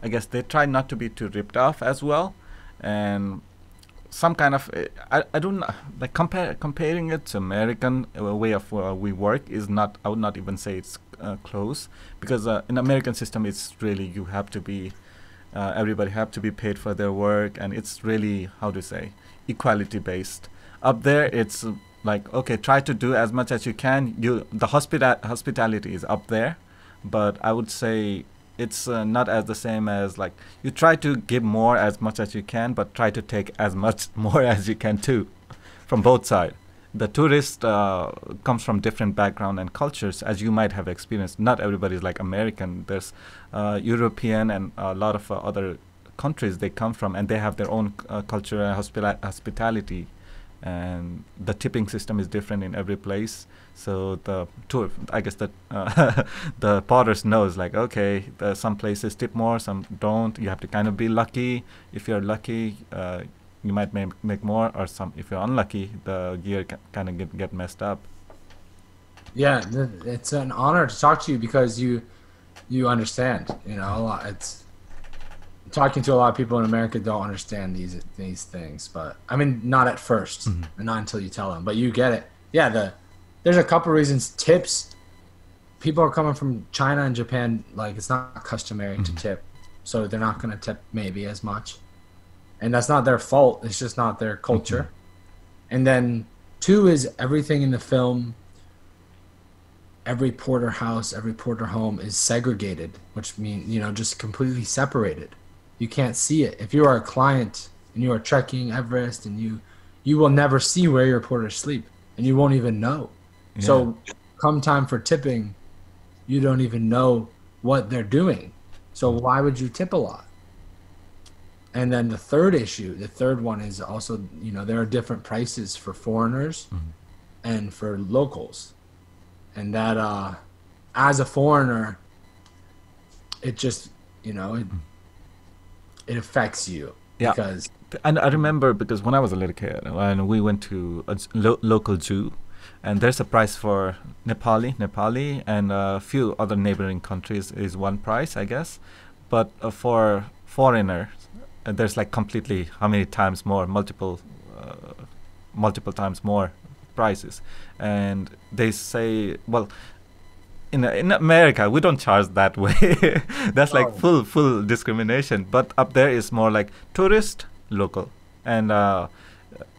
I guess they try not to be too ripped off as well. And some kind of, I, I don't know, like compare, comparing it to American way of uh, we work is not, I would not even say it's uh, close, because uh, in American system, it's really, you have to be, uh, everybody have to be paid for their work. And it's really, how to say, equality based. Up there, it's like, okay, try to do as much as you can. You the hospita hospitality is up there, but I would say it's uh, not as the same as like, you try to give more as much as you can, but try to take as much more as you can too, from both sides. The tourist uh, comes from different background and cultures, as you might have experienced. Not everybody is like American. There's uh, European and a lot of uh, other countries they come from, and they have their own uh, culture and hospita hospitality. And the tipping system is different in every place. So the tour, I guess the uh, the porters knows like, okay, the, some places tip more, some don't. You have to kind of be lucky. If you're lucky, uh, you might ma make more, or some. If you're unlucky, the gear ca kind of get, get messed up. Yeah, it's an honor to talk to you because you you understand. You know, a lot. It's. Talking to a lot of people in America don't understand these these things, but I mean, not at first, mm-hmm. and not until you tell them. But you get it. Yeah, the there's a couple reasons. Tips. People are coming from China and Japan. Like, it's not customary mm-hmm. to tip, so they're not going to tip maybe as much, and that's not their fault. It's just not their culture. Mm-hmm. And then two is everything in the film. Every porter house, every porter home is segregated, which means you know just completely separated. You can't see it. If you are a client and you are trekking Everest, and you, you will never see where your porters sleep, and you won't even know. Yeah. So come time for tipping, you don't even know what they're doing. So why would you tip a lot? And then the third issue, the third one is also, you know, there are different prices for foreigners mm-hmm. and for locals. And that uh, as a foreigner, it just, you know, it, mm-hmm. it affects you. Yeah. Because and I remember because when I was a little kid and we went to a lo local zoo, and there's a price for Nepali, Nepali and a few other neighboring countries is one price, I guess. But uh, for foreigners, uh, there's like completely how many times more, multiple, uh, multiple times more prices. And they say, well, In, in America, we don't charge that way. That's oh. like full, full discrimination. But up there is more like tourist, local. And uh,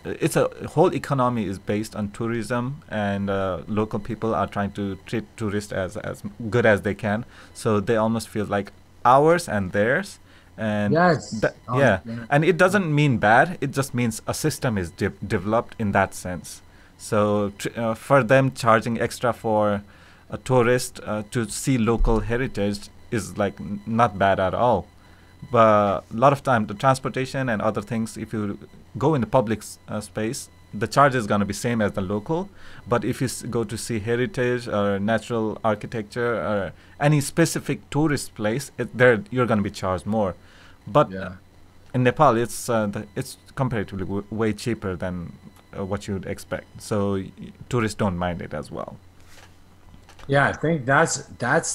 it's a whole economy is based on tourism, and uh, local people are trying to treat tourists as, as good as they can. So they almost feel like ours and theirs. And yes. oh, yeah. yeah. And it doesn't mean bad. It just means a system is de developed in that sense. So tr uh, for them, charging extra for a tourist uh, to see local heritage is like n not bad at all. but a lot of time the transportation and other things, if you go in the public uh, space, the charge is going to be same as the local. But if you s go to see heritage or natural architecture or any specific tourist place, it, there you're going to be charged more. But yeah. in Nepal, it's uh, the, it's comparatively w way cheaper than uh, what you'd expect. So y tourists don't mind it as well. Yeah, I think that's that's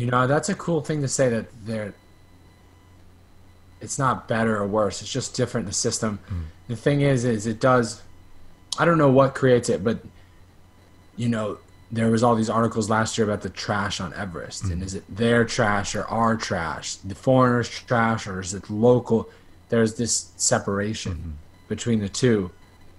you know that's a cool thing to say, that they're. It's not better or worse. It's just different in the system. Mm. The thing is, is it does, I don't know what creates it, but you know, there was all these articles last year about the trash on Everest. Mm. And is it their trash or our trash, the foreigners' trash, or is it local? There's this separation mm-hmm. between the two,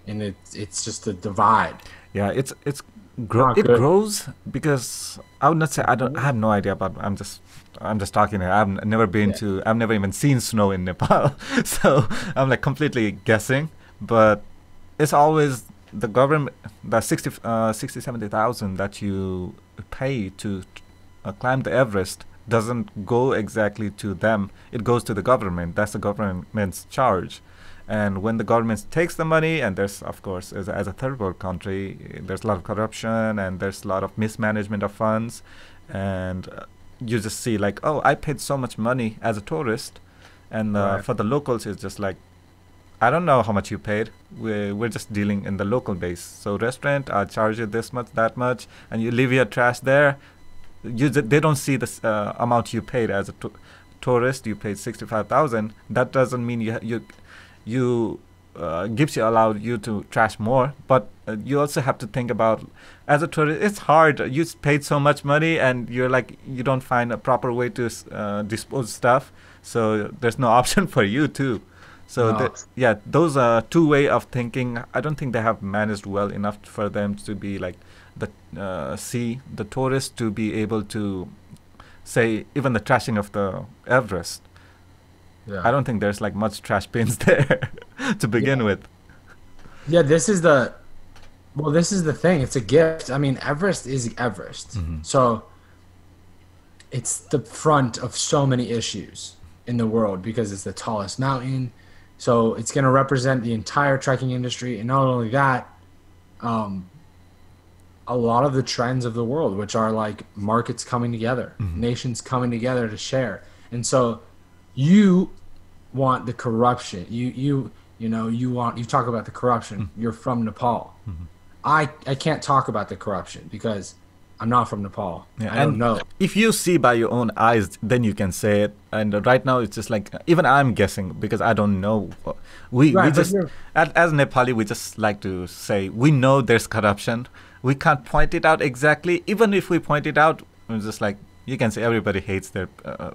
and it, it's just a divide. Yeah, it's, it's, gro it good. grows because I would not say, I don't, I have no idea about, I'm just, I'm just talking here. I've never been yeah. to, I've never even seen snow in Nepal. So I'm like completely guessing. But it's always the government, the sixty, seventy thousand that you pay to uh, climb the Everest doesn't go exactly to them. It goes to the government. That's the government's charge. And when the government takes the money, and there's, of course, as, as a third world country, there's a lot of corruption and there's a lot of mismanagement of funds. And uh, you just see like, oh, I paid so much money as a tourist, and uh, right. for the locals it's just like, I don't know how much you paid, we're, we're just dealing in the local base. So restaurant, I'll charge you this much, that much, and you leave your trash there. You they don't see this uh, amount you paid as a to tourist. You paid sixty-five thousand. That doesn't mean you you you uh, gives you allowed you to trash more, but uh, you also have to think about, as a tourist, it's hard. You paid so much money, and you're like, you don't find a proper way to uh, dispose stuff, so there's no option for you too. So no. th yeah, those are two way of thinking. I don't think they have managed well enough for them to be like the uh, see the tourists to be able to say even the trashing of the Everest. Yeah. I don't think there's like much trash bins there to begin yeah. with. Yeah, this is the well, this is the thing. It's a gift. I mean, Everest is Everest. Mm-hmm. So it's the front of so many issues in the world because it's the tallest mountain. So it's going to represent the entire trekking industry, and not only that, um, a lot of the trends of the world, which are like markets coming together, mm-hmm. nations coming together to share. And so you want the corruption. You you you know you want you talk about the corruption. Mm-hmm. You're from Nepal. Mm-hmm. I I can't talk about the corruption because I'm not from Nepal. Yeah, I don't know. If you see by your own eyes, then you can say it. And right now, it's just like, even I'm guessing because I don't know. We, right, we just, at, as Nepali, we just like to say, we know there's corruption. We can't point it out exactly. Even if we point it out, it's just like, you can say everybody hates their, uh,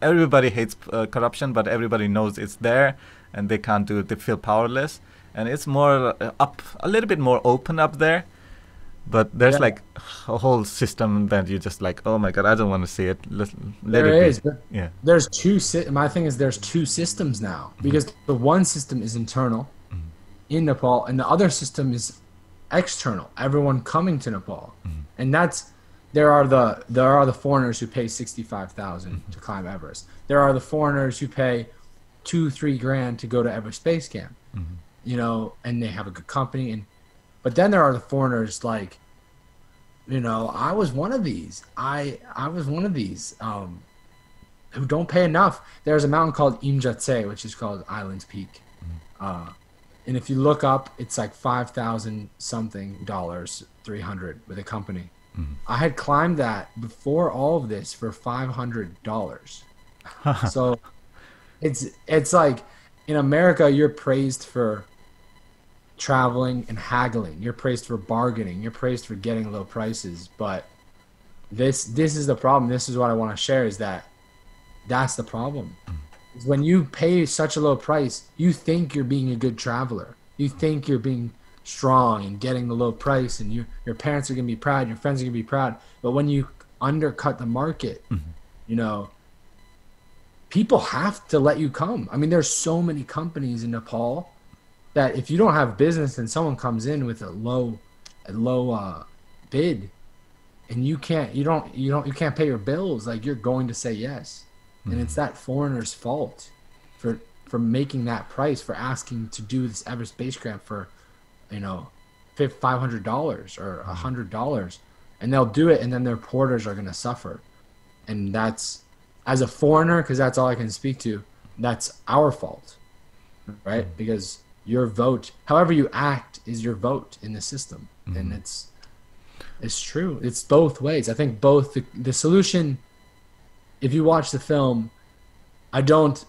everybody hates uh, corruption, but everybody knows it's there and they can't do it. They feel powerless. And it's more up, a little bit more open up there. But there's yeah. like a whole system that you just like, oh my God, I don't want to see it. Let, let there it is. Be. But yeah. There's two. Si my thing is there's two systems now, because mm-hmm. the one system is internal mm-hmm. in Nepal, and the other system is external. Everyone coming to Nepal, mm-hmm. and that's there are the there are the foreigners who pay sixty-five thousand mm-hmm. to climb Everest. There are the foreigners who pay two, three grand to go to Everest Base Camp, mm-hmm. you know, and they have a good company. And but then there are the foreigners like, you know, I was one of these. I I was one of these um, who don't pay enough. There's a mountain called Imjatse, which is called Island Peak. Uh, and if you look up, it's like five thousand something dollars, three hundred with a company. Mm-hmm. I had climbed that before all of this for five hundred dollars. So it's it's like in America, you're praised for traveling and haggling, you're praised for bargaining, you're praised for getting low prices. But this this is the problem. This is what I want to share, is that that's the problem. Is when you pay such a low price, you think you're being a good traveler, you think you're being strong and getting the low price, and you, your parents are gonna be proud, your friends are gonna be proud. But when you undercut the market, mm-hmm. you know, people have to let you come. I mean, there's so many companies in Nepal that if you don't have business and someone comes in with a low, a low uh, bid, and you can't, you don't, you don't, you can't pay your bills, like you're going to say yes. And it's that foreigner's fault for for making that price, for asking to do this Everest base camp for, you know, five hundred dollars or one hundred dollars. And they'll do it, and then their porters are going to suffer. And that's, as a foreigner, because that's all I can speak to, that's our fault, right? Because your vote, however you act, is your vote in the system. Mm-hmm. And it's it's true. It's both ways. I think both the, the solution, if you watch the film, I don't,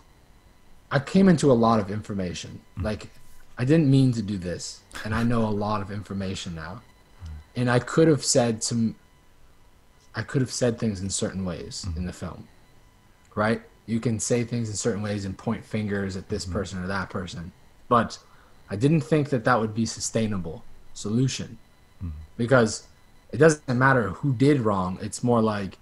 I came into a lot of information. Mm-hmm. Like, I didn't mean to do this, and I know a lot of information now. Mm-hmm. And I could have said some, I could have said things in certain ways mm-hmm. in the film, right? You can say things in certain ways and point fingers at this mm-hmm. person or that person. But I didn't think that that would be sustainable solution mm-hmm. because it doesn't matter who did wrong. It's more like,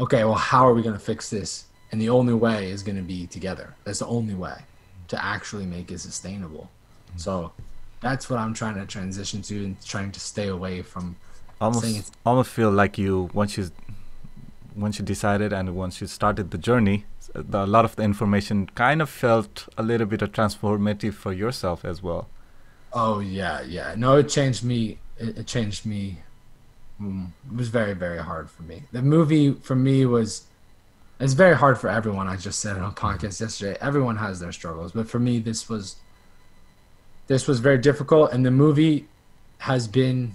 okay, well, how are we going to fix this? And the only way is going to be together. That's the only way to actually make it sustainable. Mm-hmm. So that's what I'm trying to transition to and trying to stay away from. Almost, almost feel like you, once you, once you decided and once you started the journey, a lot of the information kind of felt a little bit of transformative for yourself as well. Oh yeah, yeah. No, it changed me. It, it changed me. Mm, it was very, very hard for me. The movie for me was, it's very hard for everyone. I just said it on podcast yesterday. Everyone has their struggles, but for me, this was, this was very difficult. And the movie has been,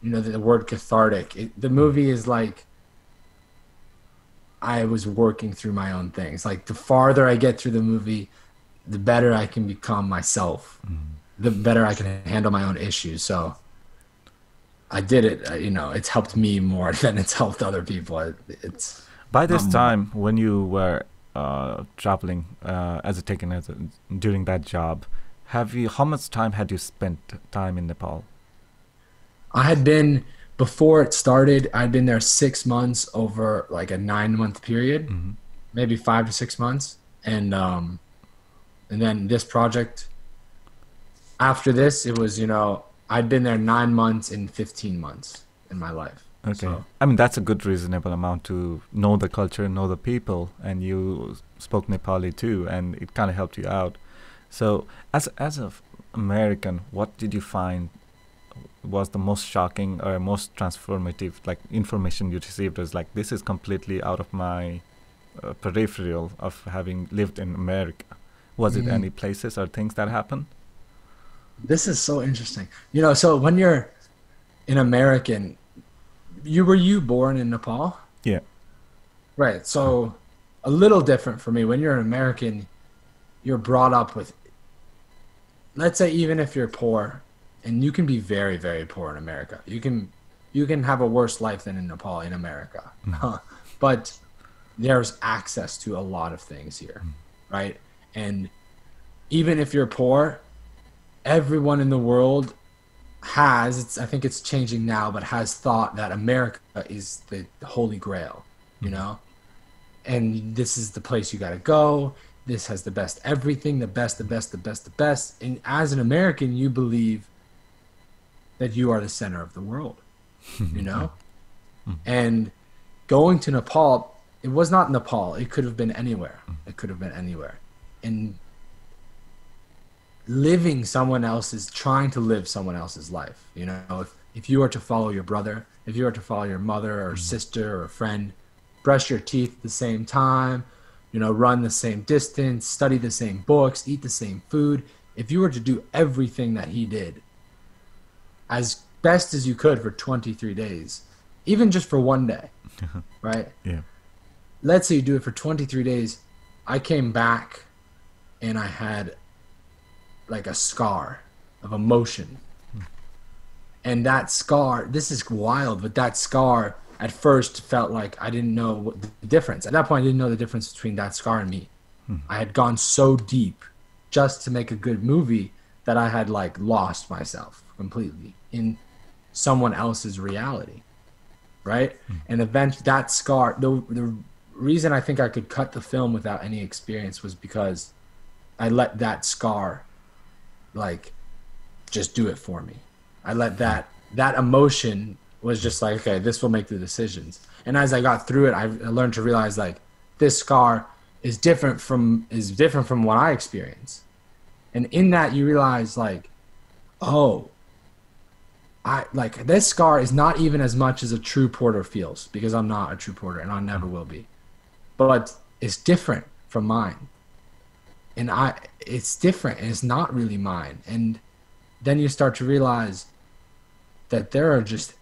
you know, the, the word cathartic. It, the movie is like, I was working through my own things. Like, the farther I get through the movie, the better I can become myself, mm. the better I can handle my own issues. So I did it. I, you know, it's helped me more than it's helped other people. It, it's by this um, time when you were uh, traveling uh, as a taken as a, during that job, have you? How much time had you spent time in Nepal? I had been. Before it started, I'd been there six months over like a nine-month period, mm-hmm. maybe five to six months, and um, and then this project. After this, it was, you know, I'd been there nine months in fifteen months in my life. Okay, so, I mean, that's a good reasonable amount to know the culture, know the people, and you spoke Nepali too, and it kind of helped you out. So, as as an American, what did you find was the most shocking or most transformative, like, information you received? Is like, this is completely out of my uh, peripheral of having lived in America. Was mm-hmm. it any places or things that happened? This is so interesting. You know, so when you're an American, you were you born in Nepal? Yeah. Right. So a little different for me. When you're an American, you're brought up with, let's say, even if you're poor. And you can be very, very poor in America. You can, you can have a worse life than in Nepal in America. Mm. But there's access to a lot of things here, mm. right? And even if you're poor, everyone in the world has, it's, I think it's changing now, but has thought that America is the holy grail, mm. you know? And this is the place you gotta go. This has the best everything, the best, the best, the best, the best. And as an American, you believe that you are the center of the world, you know? And going to Nepal, it was not Nepal. It could have been anywhere. It could have been anywhere. And living someone else's, trying to live someone else's life, you know? If, if you are to follow your brother, if you are to follow your mother or sister or friend, brush your teeth at the same time, you know, run the same distance, study the same books, eat the same food. If you were to do everything that he did, as best as you could for twenty-three days, even just for one day, right? Yeah. Let's say you do it for twenty-three days. I came back and I had like a scar of emotion. Hmm. And that scar, this is wild, but that scar at first felt like I didn't know what the difference. At that point, I didn't know the difference between that scar and me. Hmm. I had gone so deep just to make a good movie that I had like lost myself completely in someone else's reality, right? Mm. And eventually that scar, the, the reason I think I could cut the film without any experience was because I let that scar like just do it for me. I let that, that emotion was just like, okay, this will make the decisions. And as I got through it, I learned to realize like, this scar is different from is different from what I experience. And in that, you realize, like, oh, I like this scar is not even as much as a true porter feels, because I'm not a true porter and I never will be, but it's different from mine. And I, it's different and it's not really mine. And then you start to realize that there are just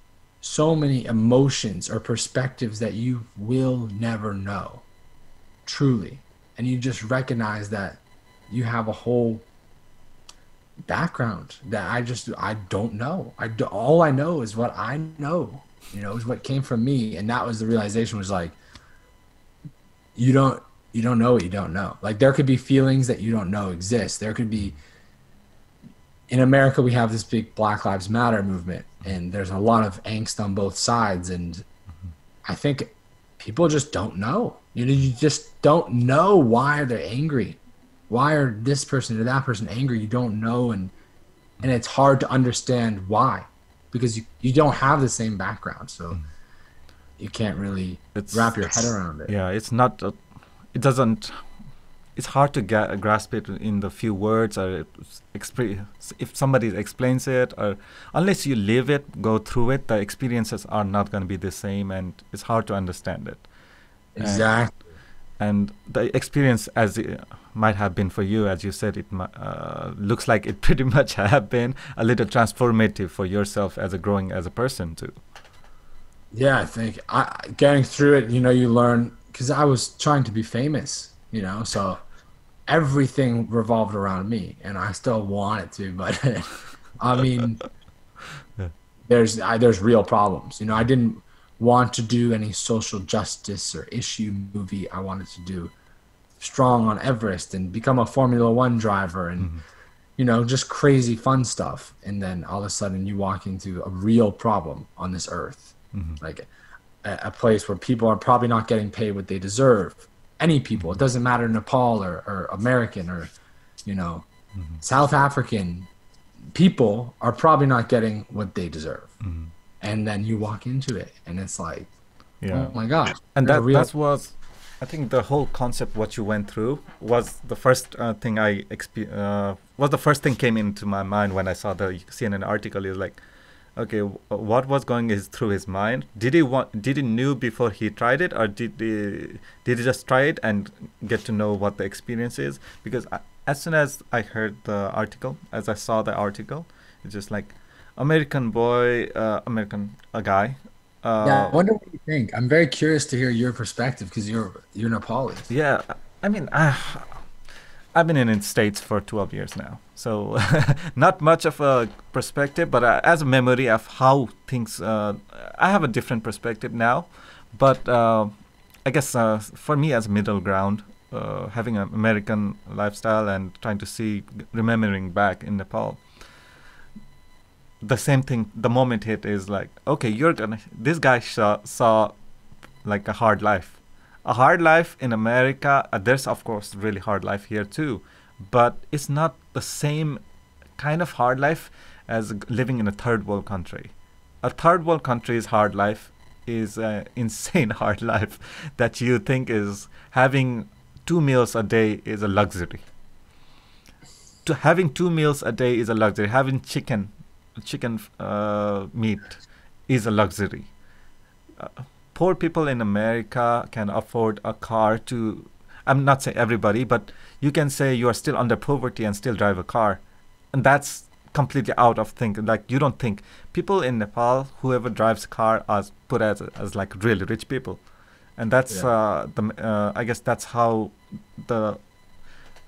so many emotions or perspectives that you will never know, truly. And you just recognize that you have a whole background that I just, I don't know. I do, all I know is what I know, you know, is what came from me. And that was the realization, was like, you don't, you don't know what you don't know. Like, there could be feelings that you don't know exist. There could be, in America, we have this big Black Lives Matter movement, and there's a lot of angst on both sides. And I think people just don't know. You know, you just don't know why they're angry. Why are this person or that person angry? You don't know. And, and it's hard to understand why, because you, you don't have the same background. So you can't really it's, wrap your head around it. Yeah. It's not, a It doesn't. It's hard to ga grasp it in the few words, or if somebody explains it, or unless you live it, go through it, the experiences are not going to be the same, and it's hard to understand it. Exactly. And, and the experience, as it might have been for you, as you said, it uh, looks like it pretty much have been a little transformative for yourself as a growing as a person too. Yeah, I think I, going through it, you know, you learn. Because I was trying to be famous, you know, so everything revolved around me, and I still want it to, but I mean, yeah. there's I, there's real problems, you know. I didn't want to do any social justice or issue movie. I wanted to do strong on Everest and become a Formula One driver, and mm-hmm. you know, just crazy fun stuff. And then all of a sudden, you walk into a real problem on this earth, mm-hmm. like. a place where people are probably not getting paid what they deserve. Any people, it doesn't matter, Nepal or, or American or, you know, mm-hmm. South African people are probably not getting what they deserve. Mm-hmm. And then you walk into it and it's like, yeah. oh my God. And that, real... that was, I think the whole concept, what you went through was the first uh, thing I, exp uh, was the first thing came into my mind when I saw the C N N article. It was like, okay, what was going is through his mind? Did he want? Did he knew before he tried it, or did he did he just try it and get to know what the experience is? Because I, as soon as I heard the article, as I saw the article, it's just like American boy, uh, American a guy. Uh, yeah, I wonder what you think. I'm very curious to hear your perspective, because you're you're Nepalese. Yeah, I mean, I, I've been in the States for twelve years now. So not much of a perspective, but uh, as a memory of how things, uh, I have a different perspective now. But uh, I guess uh, for me as middle ground, uh, having an American lifestyle and trying to see, remembering back in Nepal, the same thing, the moment hit is like, okay, you're gonna, this guy saw, saw like a hard life. A hard life in America, uh, there's of course really hard life here too. But it's not the same kind of hard life as living in a third world country. A third world country's hard life is an insane hard life that you think is having two meals a day is a luxury. To having two meals a day is a luxury. Having chicken, chicken uh, meat is a luxury. Uh, poor people in America can afford a car to... I'm not saying everybody, but you can say you are still under poverty and still drive a car. And that's completely out of think. Like, you don't think. People in Nepal, whoever drives a car, are put as, as like really rich people. And that's, yeah. uh, the, uh, I guess that's how the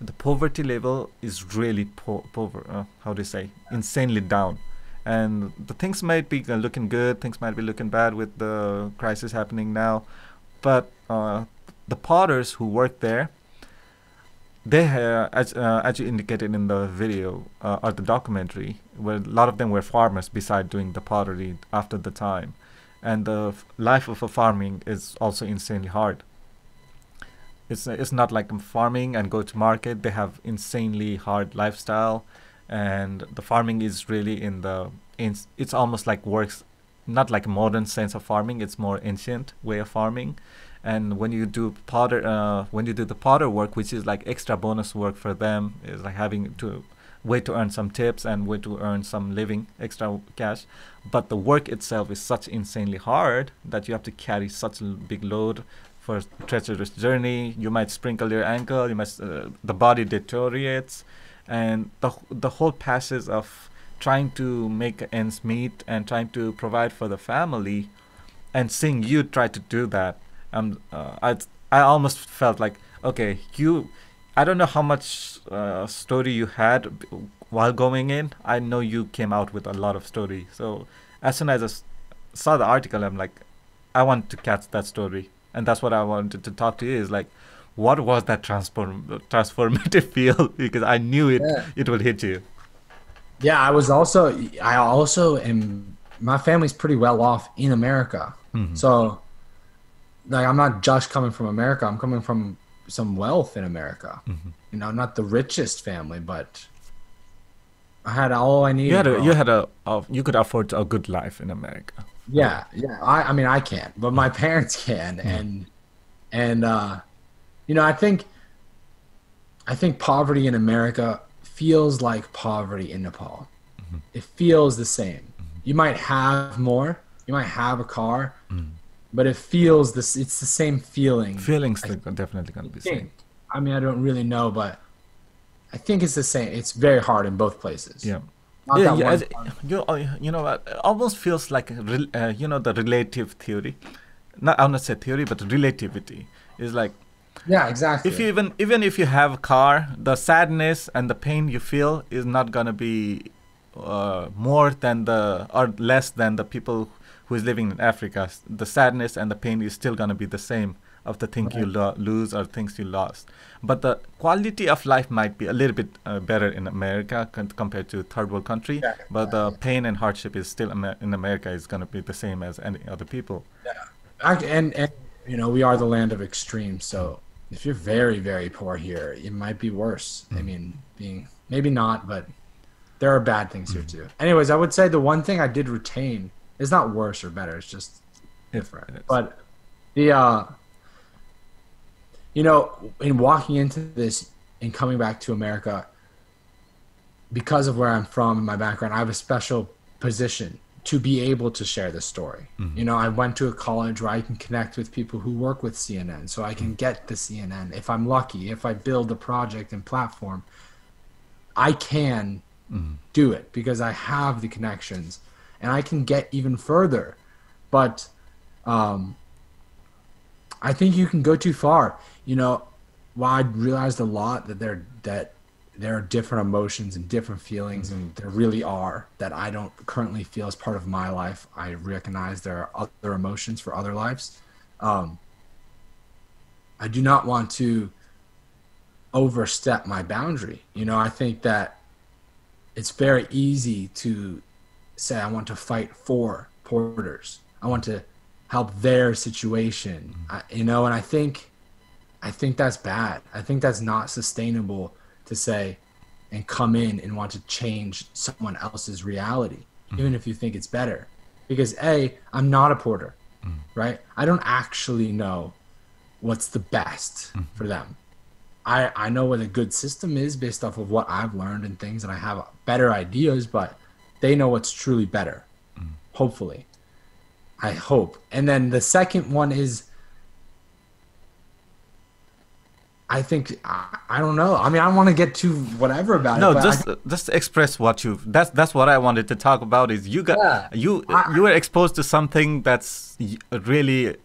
the poverty level is really po poor, uh, how do you say, insanely down. And the things might be looking good, things might be looking bad with the crisis happening now. But... Uh, the potters who work there, they uh, as, uh, as you indicated in the video uh, or the documentary, where a lot of them were farmers beside doing the pottery after the time. And the life of a farming is also insanely hard. It's, it's not like farming and go to market. They have insanely hard lifestyle, and the farming is really in the, in, it's almost like works, not like modern sense of farming. It's more ancient way of farming. And when you do potter, uh, when you do the potter work, which is like extra bonus work for them, is like having to way to earn some tips and way to earn some living, extra cash. But the work itself is such insanely hard that you have to carry such a big load for a treacherous journey. You might sprinkle your ankle. You might uh, the body deteriorates, and the the whole passes of trying to make ends meet and trying to provide for the family, and seeing you try to do that. Um, uh, I I almost felt like, okay, you, I don't know how much uh, story you had while going in. I know you came out with a lot of story. So as soon as I saw the article, I'm like, I want to catch that story. And that's what I wanted to talk to you is like, what was that transform transformative feel? Because I knew it, yeah. it would hit you. Yeah, I was also, I also am, my family's pretty well off in America. Mm-hmm. So like, I'm not just coming from America. I'm coming from some wealth in America. Mm-hmm. You know, not the richest family, but I had all I needed. You had a, you, had a, a, you could afford a good life in America. Yeah, yeah. I, I mean, I can't, but my parents can. Mm-hmm. And, and uh, you know, I think, I think poverty in America feels like poverty in Nepal. Mm-hmm. It feels the same. Mm-hmm. You might have more. You might have a car. Mm-hmm. But it feels this. It's the same feeling. Feelings I, definitely gonna be same. I mean, I don't really know, but I think it's the same. It's very hard in both places. Yeah, Not yeah. yeah it, you, you know, it almost feels like uh, you know the relative theory. Not I am not say theory, but relativity is like. Yeah, exactly. If you even even if you have a car, the sadness and the pain you feel is not gonna be uh, more than the or less than the people who is living in Africa. The sadness and the pain is still going to be the same of the things okay. you lo lose or things you lost. But the quality of life might be a little bit uh, better in America con compared to third world country, yeah. but the uh, pain and hardship is still Amer in America is going to be the same as any other people. Yeah. I, and, and, you know, we are the land of extremes. So if you're very, very poor here, it might be worse. Mm-hmm. I mean, being maybe not, but there are bad things mm-hmm. here too. Anyways, I would say the one thing I did retain, it's not worse or better. It's just different. It but the, uh, you know, in walking into this and coming back to America, because of where I'm from and my background, I have a special position to be able to share this story. Mm-hmm. You know, I went to a college where I can connect with people who work with C N N, so I can mm-hmm. get to C N N. If I'm lucky, if I build a project and platform, I can mm-hmm. do it because I have the connections. And I can get even further, but um, I think you can go too far. You know, while I realized a lot that there that there are different emotions and different feelings, mm-hmm. and there really are that I don't currently feel as part of my life. I recognize there are other emotions for other lives. Um, I do not want to overstep my boundary. You know, I think that it's very easy to say I want to fight for porters. I want to help their situation, mm-hmm. I, you know, and I think, I think that's bad. I think that's not sustainable to say and come in and want to change someone else's reality, mm-hmm. even if you think it's better. Because A, I'm not a porter, mm-hmm. right? I don't actually know what's the best mm-hmm. for them. I, I know what a good system is based off of what I've learned and things, and I have better ideas, but they know what's truly better, mm. hopefully. I hope. And then the second one is, I think, I, I don't know. I mean, I don't want to get too whatever about no, it. No, just I, just express what you've, that's, that's what I wanted to talk about is you got, yeah, you I, you were exposed to something that's really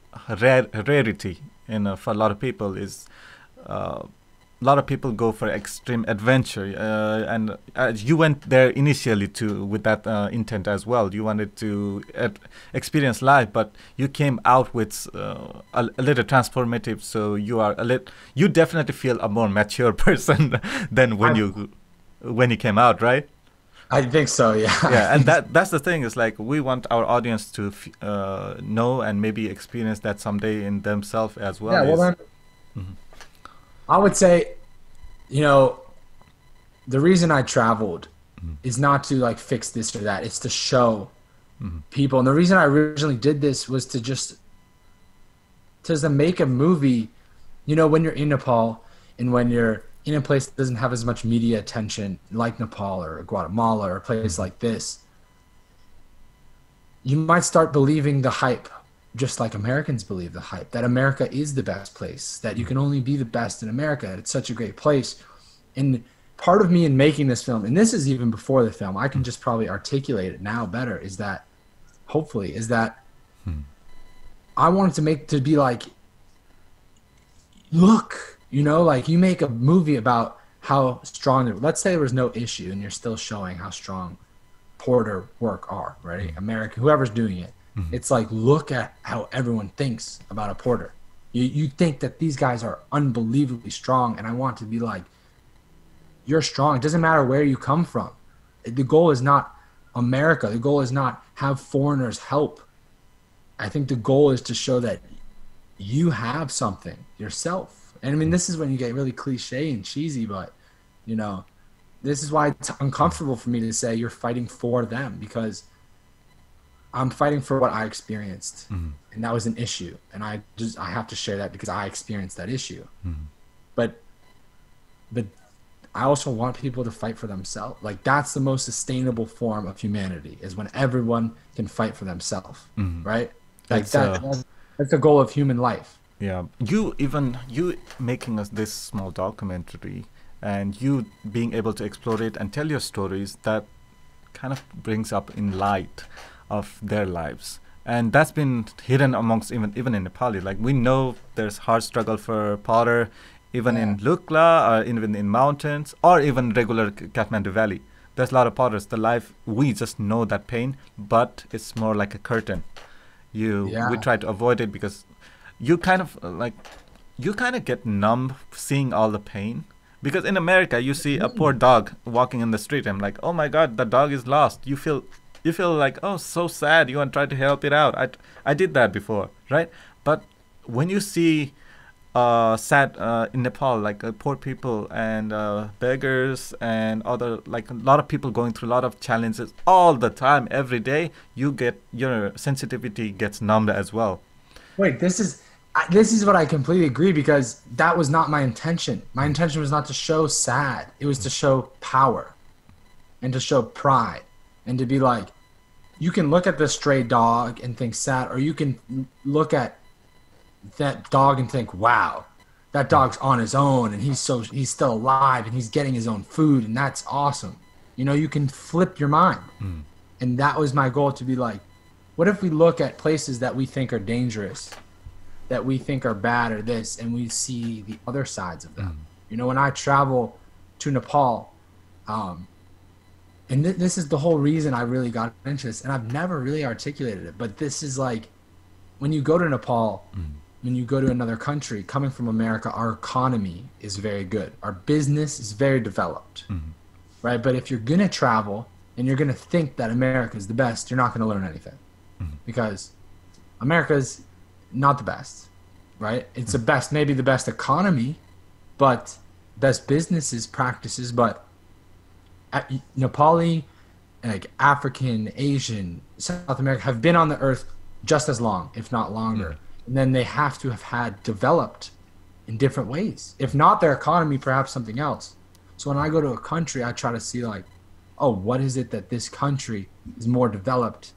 rare, rarity, you know, for a lot of people is, uh, a lot of people go for extreme adventure, uh, and uh, you went there initially to with that uh, intent as well. You wanted to uh, experience life, but you came out with uh, a, a little transformative. So you are a lit you definitely feel a more mature person than when I'm, you when you came out, right? I think so. Yeah. Yeah, and that that's the thing is like we want our audience to f uh, know and maybe experience that someday in themselves as well. Yeah. Well, I'm mm-hmm. I would say, you know, the reason I traveled mm-hmm. is not to like fix this or that. It's to show mm-hmm. people. And the reason I originally did this was to just to, to make a movie, you know, when you're in Nepal and when you're in a place that doesn't have as much media attention, like Nepal or Guatemala or a place like this, you might start believing the hype, just like Americans believe the hype, that America is the best place, that you can only be the best in America. It's such a great place. And part of me in making this film, and this is even before the film, I can just probably articulate it now better, is that, hopefully, is that hmm. I wanted to make, to be like, look, you know, like you make a movie about how strong, let's say there was no issue and you're still showing how strong Porter work are, right? Mm-hmm. America, whoever's doing it. Mm-hmm. It's like, look at how everyone thinks about a Porter. You, you think that these guys are unbelievably strong, and I want to be like, you're strong. It doesn't matter where you come from. The goal is not America. The goal is not have foreigners help. I think the goal is to show that you have something yourself. And I mean, this is when you get really cliche and cheesy, but, you know, this is why it's uncomfortable for me to say you're fighting for them, because I'm fighting for what I experienced. Mm-hmm. And that was an issue. And I just, I have to share that because I experienced that issue. Mm-hmm. But, but I also want people to fight for themselves. Like, that's the most sustainable form of humanity, is when everyone can fight for themselves. Mm-hmm. Right? Like that's, that, uh... that's the goal of human life. Yeah, you even, you making us this small documentary and you being able to explore it and tell your stories, that kind of brings up in light of their lives. And that's been hidden amongst, even even in Nepali. Like, we know there's hard struggle for Porter, even yeah. in Lukla, or even in mountains, or even regular Kathmandu Valley. There's a lot of Porters. The life, we just know that pain, but it's more like a curtain. You, yeah. We try to avoid it because... You kind of like, you kind of get numb seeing all the pain, because in America you see a poor dog walking in the street and I'm like, oh my God, the dog is lost. You feel, you feel like, oh, so sad. You want to try to help it out. I, I did that before, right? But when you see, uh, sad uh, in Nepal, like uh, poor people and uh, beggars and other, like a lot of people going through a lot of challenges all the time, every day, you get your sensitivity gets numbed as well. Wait, this is. This is what I completely agree, because that was not my intention. My intention was not to show sad. It was to show power and to show pride and to be like, you can look at the stray dog and think sad, or you can look at that dog and think, wow, that dog's on his own and he's so he's still alive and he's getting his own food and that's awesome. You know, you can flip your mind. Mm. And that was my goal, to be like, what if we look at places that we think are dangerous, that we think are bad or this, and we see the other sides of them. Mm. You know, when I travel to Nepal, um, and th this is the whole reason I really got into this, and I've never really articulated it, but this is like, when you go to Nepal, mm. when you go to another country, coming from America, our economy is very good. Our business is very developed, mm. right? But if you're gonna travel and you're gonna think that America is the best, you're not gonna learn anything, mm. because America's not the best, right? It's the best, maybe the best economy, but best businesses, practices, but Nepali, like African, Asian, South America have been on the earth just as long, if not longer. Mm. And then they have to have had developed in different ways. If not their economy, perhaps something else. So when I go to a country, I try to see like, oh, what is it that this country is more developed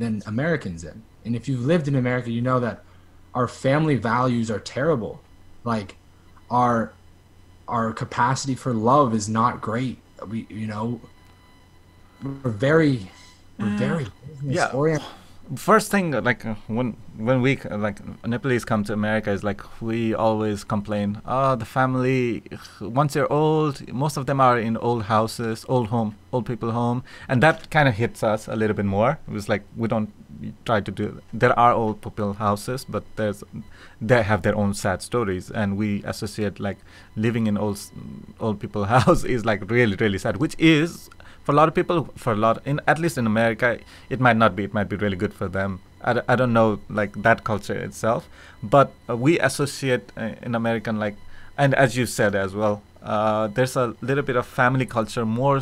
than Americans in? And if you've lived in America, you know that our family values are terrible. Like our our capacity for love is not great. We, you know, we're very, we're very business oriented. Yeah. First thing, like when when we like Nepalese come to America, is like we always complain. Ah, oh, the family. Once they're old, most of them are in old houses, old home, old people home, and that kind of hits us a little bit more. It was like we don't. Try to do. There are old people houses, but there's they have their own sad stories, and we associate like living in old old people house is like really really sad, which is for a lot of people, for a lot in at least in America, it might not be. It might be really good for them. I, I don't know like that culture itself, but uh, we associate uh, in American like, and as you said as well, uh, there's a little bit of family culture more.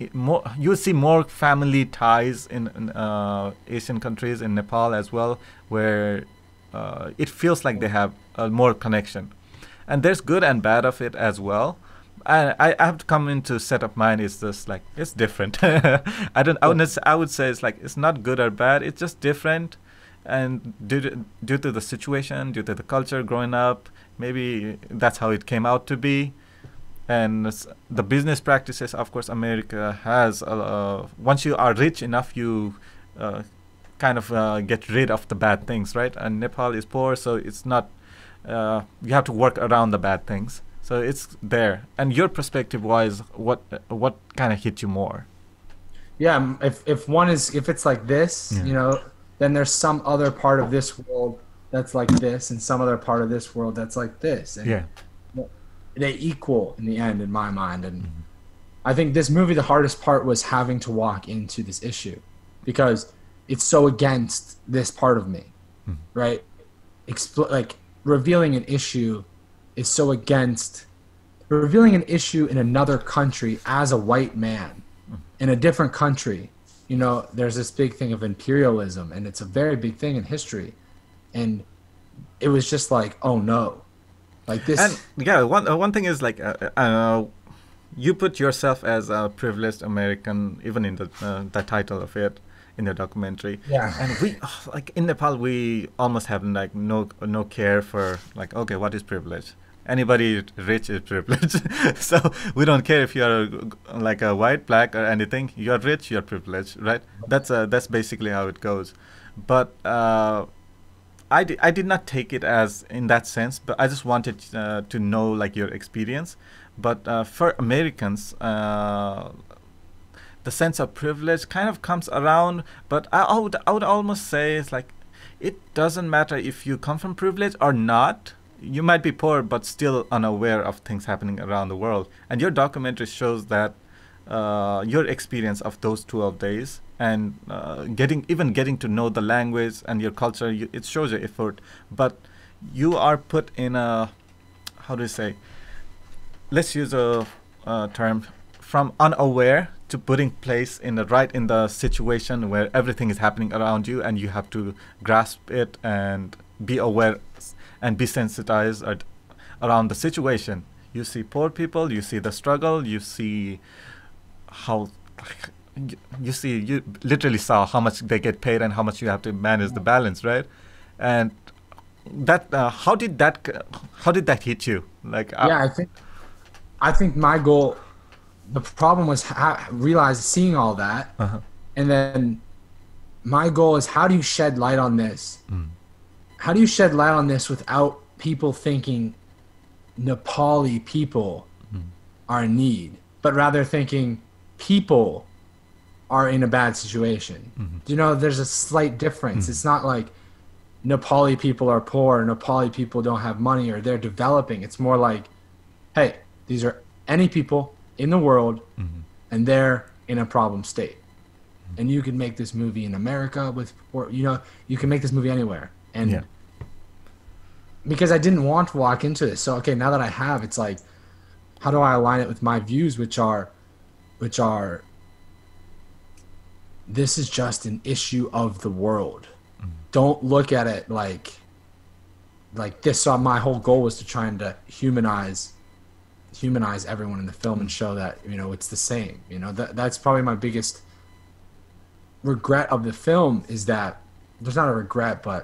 It more, you see more family ties in, in uh, Asian countries, in Nepal as well, where uh, it feels like they have uh, more connection. And there's good and bad of it as well. I, I have to come into set up mine is just like it's different. I don't. I would. I would say it's like it's not good or bad. It's just different, and due to, due to the situation, due to the culture growing up, maybe that's how it came out to be. And the business practices, of course, America has. Uh, once you are rich enough, you uh, kind of uh, get rid of the bad things, right? And Nepal is poor, so it's not. Uh, you have to work around the bad things. So it's there. And your perspective-wise, what what kind of hit you more? Yeah, if if one is if it's like this, yeah. you know, then there's some other part of this world that's like this, and some other part of this world that's like this. And yeah, they equal in the end, in my mind. And mm-hmm. I think this movie, the hardest part was having to walk into this issue, because it's so against this part of me, mm-hmm. right? Expl- like revealing an issue. Is so against revealing an issue in another country as a white man in a different country. You know, there's this big thing of imperialism, and it's a very big thing in history. And it was just like, oh no, like this. And yeah, one uh, one thing is like, uh, uh, you put yourself as a privileged American, even in the uh, the title of it. In the documentary, yeah, and we oh, like in Nepal we almost have like no no care for like okay what is privilege? Anybody rich is privileged, so we don't care if you are like a white, black, or anything. You are rich, you are privileged, right? That's uh, that's basically how it goes. But uh, I di I did not take it as in that sense, but I just wanted uh, to know like your experience. But uh, for Americans. Uh, The sense of privilege kind of comes around, but I, I would I would almost say it's like it doesn't matter if you come from privilege or not. You might be poor, but still unaware of things happening around the world. And your documentary shows that uh, your experience of those twelve days and uh, getting even getting to know the language and your culture. You, it shows your effort, but you are put in a how do you say? Let's use a uh, term from unaware. To putting place in the right in the situation where everything is happening around you, and you have to grasp it and be aware and be sensitized at, around the situation. You see poor people, you see the struggle, you see how you, you see you literally saw how much they get paid and how much you have to manage the balance, right? And that uh, how did that how did that hit you? Like yeah, I, I think I think my goal. The problem was how, realize seeing all that, uh-huh. and then my goal is how do you shed light on this? Mm. How do you shed light on this without people thinking Nepali people mm. are in need, but rather thinking people are in a bad situation? Mm-hmm. You know, there's a slight difference. Mm. It's not like Nepali people are poor, Nepali people don't have money, or they're developing. It's more like, hey, these are any people. In the world, mm-hmm. and they're in a problem state. Mm-hmm. And you can make this movie in America with, or, you know, you can make this movie anywhere. And yeah. because I didn't want to walk into this, so okay, now that I have, it's like, how do I align it with my views, which are, which are, this is just an issue of the world. Mm-hmm. Don't look at it like, like this. So my whole goal was to trying to humanize. humanize everyone in the film and show that, you know, it's the same. You know, that that's probably my biggest regret of the film is that there's not a regret, but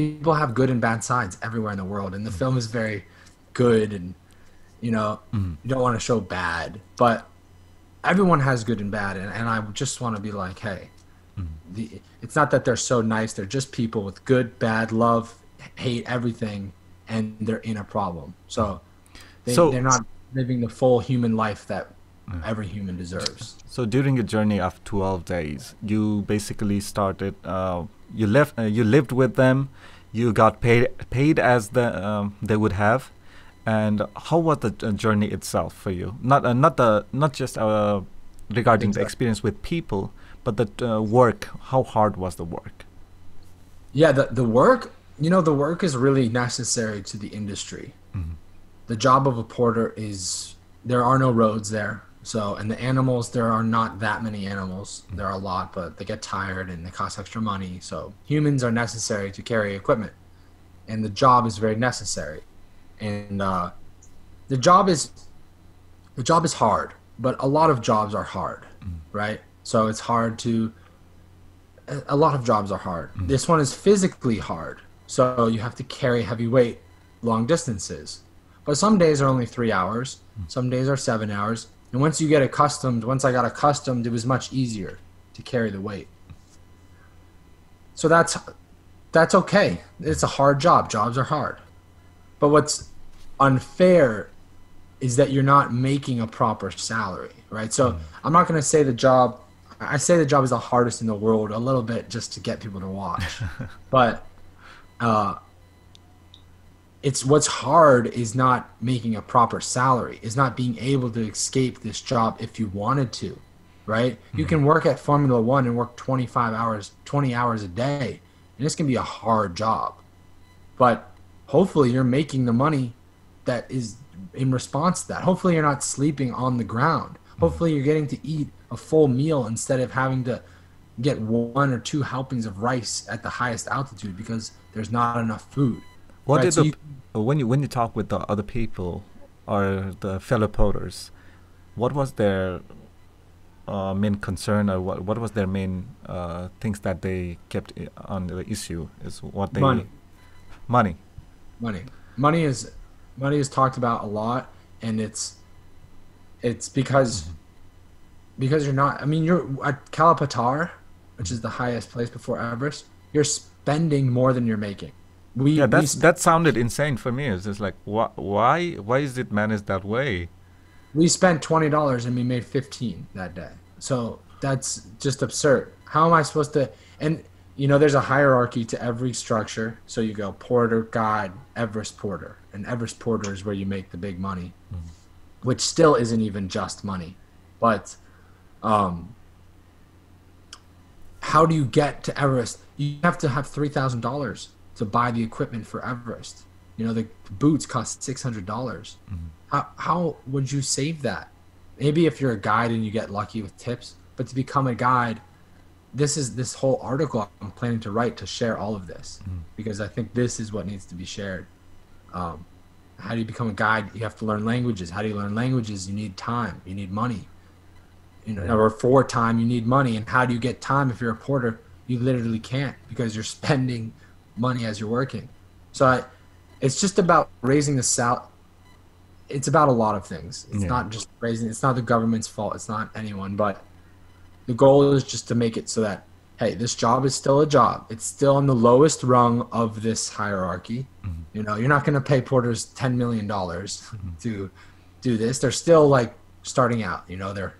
people have good and bad sides everywhere in the world. And the mm-hmm. film is very good and, you know, mm-hmm. you don't want to show bad, but everyone has good and bad. And, and I just want to be like, hey, mm-hmm. the, it's not that they're so nice. They're just people with good, bad, love, hate, everything. And they're in a problem. So, They, so, they're not living the full human life that yeah. every human deserves. So during your journey of twelve days, you basically started, uh, you left, uh, you lived with them, you got paid paid as the um, they would have, and how was the journey itself for you? Not uh, not the not just uh, regarding exactly. the experience with people, but the uh, work. How hard was the work? Yeah, the the work. You know, the work is really necessary to the industry. Mm-hmm. The job of a porter is there are no roads there. So, and the animals, there are not that many animals. There are a lot, but they get tired and they cost extra money. So humans are necessary to carry equipment, and the job is very necessary. And uh, the job is, the job is hard, but a lot of jobs are hard, mm. right? So it's hard to, a lot of jobs are hard. Mm. This one is physically hard. So you have to carry heavy weight, long distances. But some days are only three hours. Mm. Some days are seven hours. And once you get accustomed, once I got accustomed, it was much easier to carry the weight. So that's, that's okay. It's a hard job. Jobs are hard. But what's unfair is that you're not making a proper salary, right? So mm. I'm not going to say the job, I say the job is the hardest in the world a little bit just to get people to watch. But uh, it's what's hard is not making a proper salary, is not being able to escape this job if you wanted to, right? Mm. You can work at Formula One and work twenty-five hours, twenty hours a day, and this can be a hard job. But hopefully you're making the money that is in response to that. Hopefully you're not sleeping on the ground. Hopefully you're getting to eat a full meal instead of having to get one or two helpings of rice at the highest altitude because there's not enough food. What right? did so the, you, when you when you talk with the other people or the fellow porters, what was their uh, main concern, or what what was their main uh, things that they kept on the issue? Is what they money, money, money, money is money is talked about a lot, and it's it's because. Mm-hmm. Because you're not, I mean, you're at Kala Patar, which is the highest place before Everest, you're spending more than you're making. We, yeah, that's, we that sounded insane for me. It's just like, wh why why is it managed that way? We spent twenty dollars and we made fifteen that day. So that's just absurd. How am I supposed to, and you know, there's a hierarchy to every structure. So you go porter, guide, Everest porter. And Everest porter is where you make the big money, mm-hmm. which still isn't even just money. But Um, how do you get to Everest? You have to have three thousand dollars to buy the equipment for Everest. You know, the boots cost six hundred dollars. Mm-hmm. How, how would you save that? Maybe if you're a guide and you get lucky with tips, but to become a guide, this is this whole article I'm planning to write to share all of this, mm-hmm. because I think this is what needs to be shared. Um, how do you become a guide? You have to learn languages. How do you learn languages? You need time. You need money. You know, or for time, you need money. And how do you get time if you're a porter? You literally can't because you're spending money as you're working. So I, it's just about raising the sal. It's about a lot of things. It's yeah. not just raising. It's not the government's fault. It's not anyone. But the goal is just to make it so that, hey, this job is still a job. It's still on the lowest rung of this hierarchy. Mm-hmm. You know, you're not going to pay porters ten million dollars mm-hmm. to do this. They're still like starting out, you know, they're,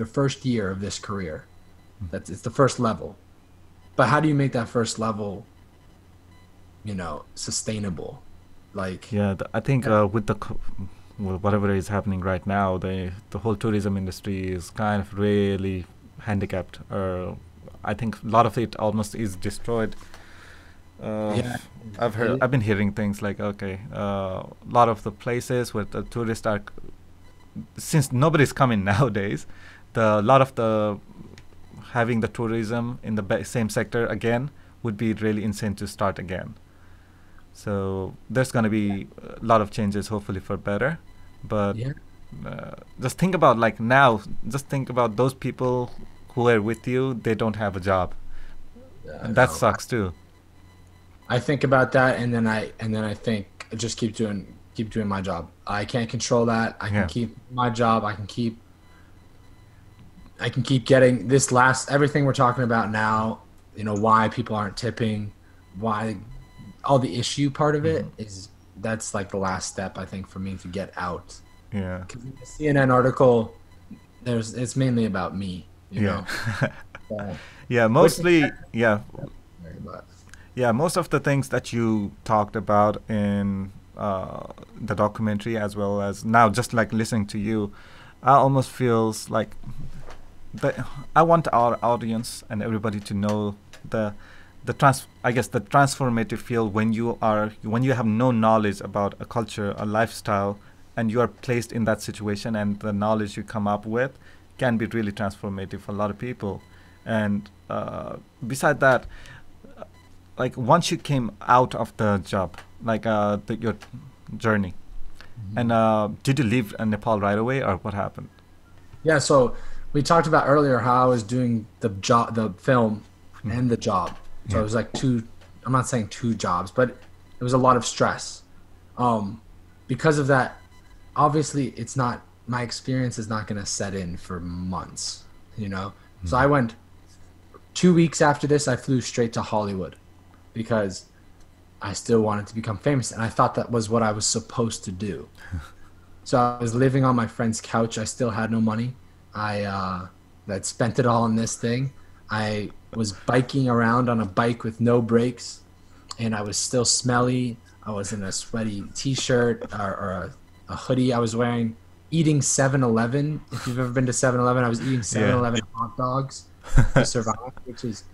the first year of this career. That's it's the first level. But how do you make that first level, you know, sustainable? Like yeah, the, I think uh, with the with whatever is happening right now, the the whole tourism industry is kind of really handicapped. Or I think a lot of it almost is destroyed. Uh, yeah. I've heard I've been hearing things like okay, uh, a lot of the places where the tourists are, since nobody's coming nowadays. The lot of the having the tourism in the ba same sector again would be really insane to start again. So there's going to be a lot of changes, hopefully for better. But yeah. uh, just think about like now, just think about those people who are with you. They don't have a job. Uh, and that no. sucks too. I think about that. And then I, and then I think I just keep doing, keep doing my job. I can't control that. I can yeah. keep my job. I can keep, I can keep getting this last, everything we're talking about now, you know, why people aren't tipping, why all the issue part of it mm-hmm. is that's like the last step, I think, for me to get out. Yeah. 'Cause in the C N N article, there's, it's mainly about me, you yeah. know? So, yeah. Mostly. Yeah. Yeah. Most of the things that you talked about in uh, the documentary, as well as now, just like listening to you, I almost feels like, The, I want our audience and everybody to know the the trans I guess the transformative field when you are when you have no knowledge about a culture, a lifestyle, and you are placed in that situation, and the knowledge you come up with can be really transformative for a lot of people. And uh, beside that, like once you came out of the job, like uh, the, your journey, mm-hmm. and uh, did you leave uh, Nepal right away, or what happened? Yeah, so we talked about earlier how I was doing the job, the film, mm-hmm. and the job. So yeah. It was like two. I'm not saying two jobs, but it was a lot of stress. Um, because of that, obviously, it's not my experience is not going to set in for months. You know, mm-hmm. so I went two weeks after this. I flew straight to Hollywood, because I still wanted to become famous, and I thought that was what I was supposed to do. So I was living on my friend's couch. I still had no money. I uh, I'd spent it all on this thing. I was biking around on a bike with no brakes, and I was still smelly. I was in a sweaty t-shirt or, or a, a hoodie I was wearing, eating seven eleven. If you've ever been to seven eleven, I was eating seven eleven yeah. hot dogs to survive, which is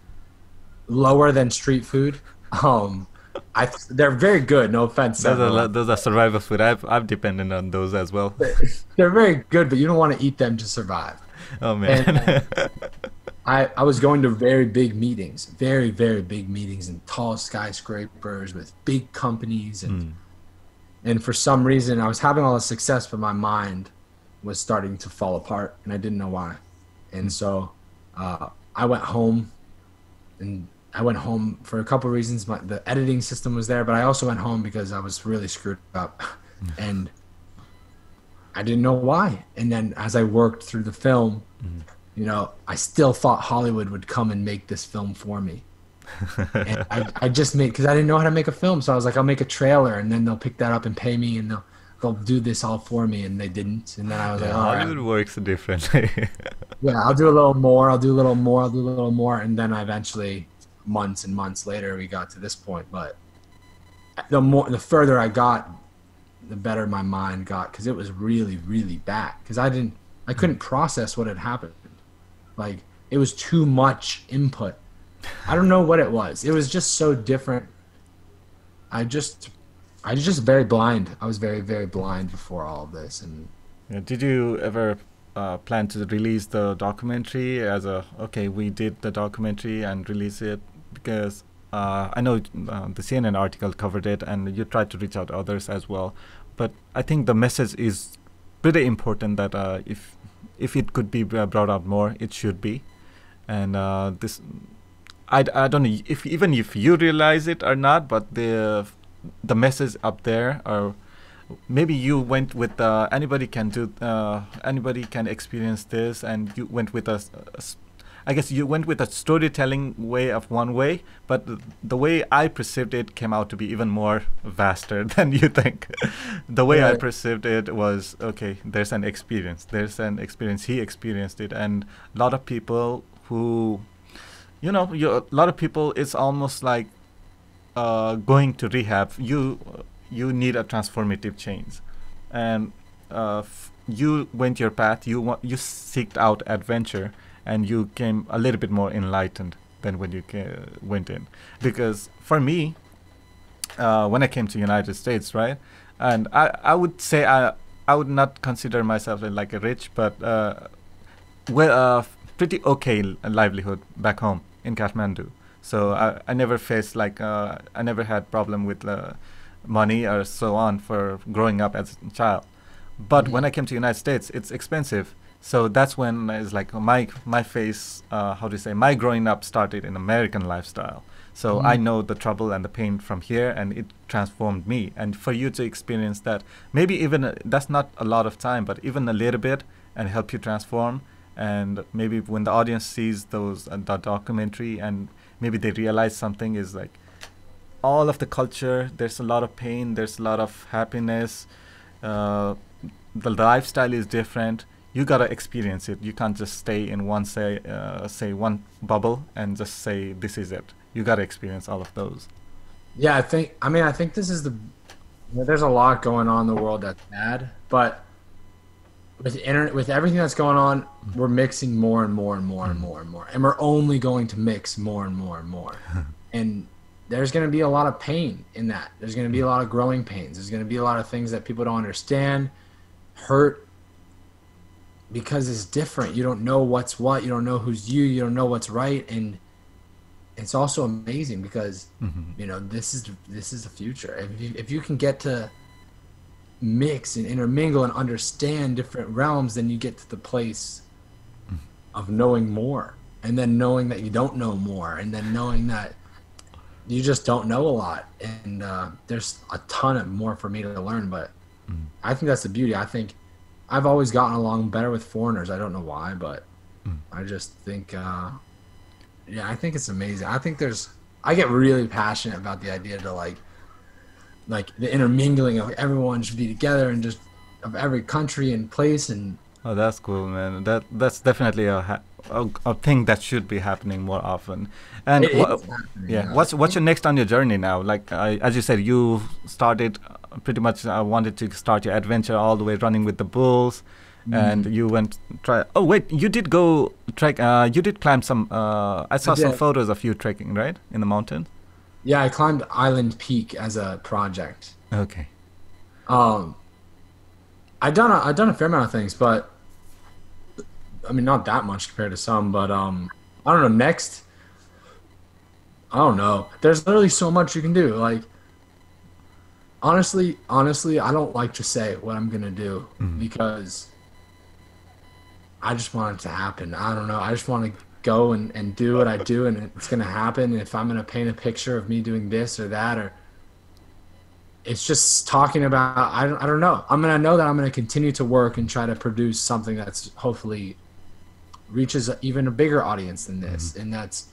lower than street food. Um, I they're very good. No offense. Those are, those are survival food. I've I've depended on those as well. They're very good, but you don't want to eat them to survive. Oh man. And, uh, I I was going to very big meetings, very very big meetings in tall skyscrapers with big companies, and mm. and for some reason I was having all the success, but my mind was starting to fall apart, and I didn't know why. And so uh, I went home, and. I went home for a couple of reasons. My, the editing system was there, but I also went home because I was really screwed up and I didn't know why. And then as I worked through the film, mm-hmm. you know, I still thought Hollywood would come and make this film for me. And I, I just made, cause I didn't know how to make a film. So I was like, I'll make a trailer and then they'll pick that up and pay me and they'll, they'll do this all for me. And they didn't. And then I was yeah, like, all Hollywood right. works differently. Yeah. I'll do a little more. I'll do a little more. I'll do a little more. And then I eventually, months and months later, we got to this point. But the more the further I got, the better my mind got, because it was really really bad, because I didn't I couldn't process what had happened. Like, it was too much input. I don't know what it was. It was just so different. I just I was just very blind. I was very very blind before all of this. And yeah, did you ever Uh, plan to release the documentary as a okay we did the documentary and release it? Because uh, I know uh, the C N N article covered it, and you tried to reach out to others as well, but I think the message is pretty important that uh, if if it could be brought out more, it should be. And uh, this I, I don't know if even if you realize it or not, but the the message up there, or maybe you went with uh, anybody can do uh, anybody can experience this, and you went with a, a I guess you went with a storytelling way of one way, but th the way I perceived it came out to be even more vaster than you think. The way yeah. I perceived it was, okay, there's an experience, there's an experience, he experienced it, and a lot of people who, you know, you, a lot of people, it's almost like uh, going to rehab. You you need a transformative change, and uh, f you went your path, you wa you seeked out adventure, and you came a little bit more enlightened than when you ca went in. Because for me, uh, when I came to United States, right, and I, I would say I, I would not consider myself like a rich, but uh, well, uh, pretty okay livelihood back home in Kathmandu. So I, I never faced like, uh, I never had problem with uh, money or so on for growing up as a child. But mm-hmm. when I came to the United States, it's expensive. So that's when it's like my my face, uh, how do you say, my growing up started in American lifestyle. So mm-hmm. I know the trouble and the pain from here, and it transformed me. And for you to experience that, maybe even uh, that's not a lot of time, but even a little bit, and help you transform. And maybe when the audience sees those uh, the documentary, and maybe they realize something is like, all of the culture, there's a lot of pain, there's a lot of happiness, uh, the lifestyle is different. You gotta experience it. You can't just stay in one say uh, say one bubble and just say this is it. You gotta experience all of those. Yeah, I think I mean I think this is the you know, there's a lot going on in the world that's bad, but with the internet, with everything that's going on, mm-hmm. we're mixing more and more and more mm-hmm. and more and more, and we're only going to mix more and more and more. And there's going to be a lot of pain in that. There's going to be a lot of growing pains. There's going to be a lot of things that people don't understand. hurt because it's different. You don't know what's what. You don't know who's you. You don't know what's right. And it's also amazing because, mm-hmm. you know, this is this is the future. If you, if you can get to mix and intermingle and understand different realms, then you get to the place mm-hmm. of knowing more, and then knowing that you don't know more, and then knowing that you just don't know a lot. And uh, there's a ton of more for me to learn, but mm-hmm. I think that's the beauty. I think I've always gotten along better with foreigners. I don't know why, but mm-hmm. I just think, uh, yeah, I think it's amazing. I think there's, I get really passionate about the idea to like, like the intermingling of everyone should be together and just of every country and place. And oh, that's cool, man. That that's definitely a ha a, a thing that should be happening more often. And it, wha happening, yeah, you know? what's what's your next on your journey now? Like I, as you said, you started uh, pretty much. I uh, wanted to start your adventure all the way running with the bulls, mm. and you went try. Oh wait, you did go trek. Uh, you did climb some. Uh, I saw I some photos of you trekking, right, in the mountains. Yeah, I climbed Island Peak as a project. Okay. Um, I done a, I done a fair amount of things, but I mean not that much compared to some. But um, I don't know. Next, I don't know. There's literally so much you can do. Like, honestly, honestly, I don't like to say what I'm gonna do mm-hmm. because I just want it to happen. I don't know. I just want to go and, and do what I do, and it's gonna happen. And if I'm gonna paint a picture of me doing this or that, or it's just talking about, I don't, I don't know. I'm gonna know that I'm gonna continue to work and try to produce something that's hopefully reaches a, even a bigger audience than this, mm-hmm. and that's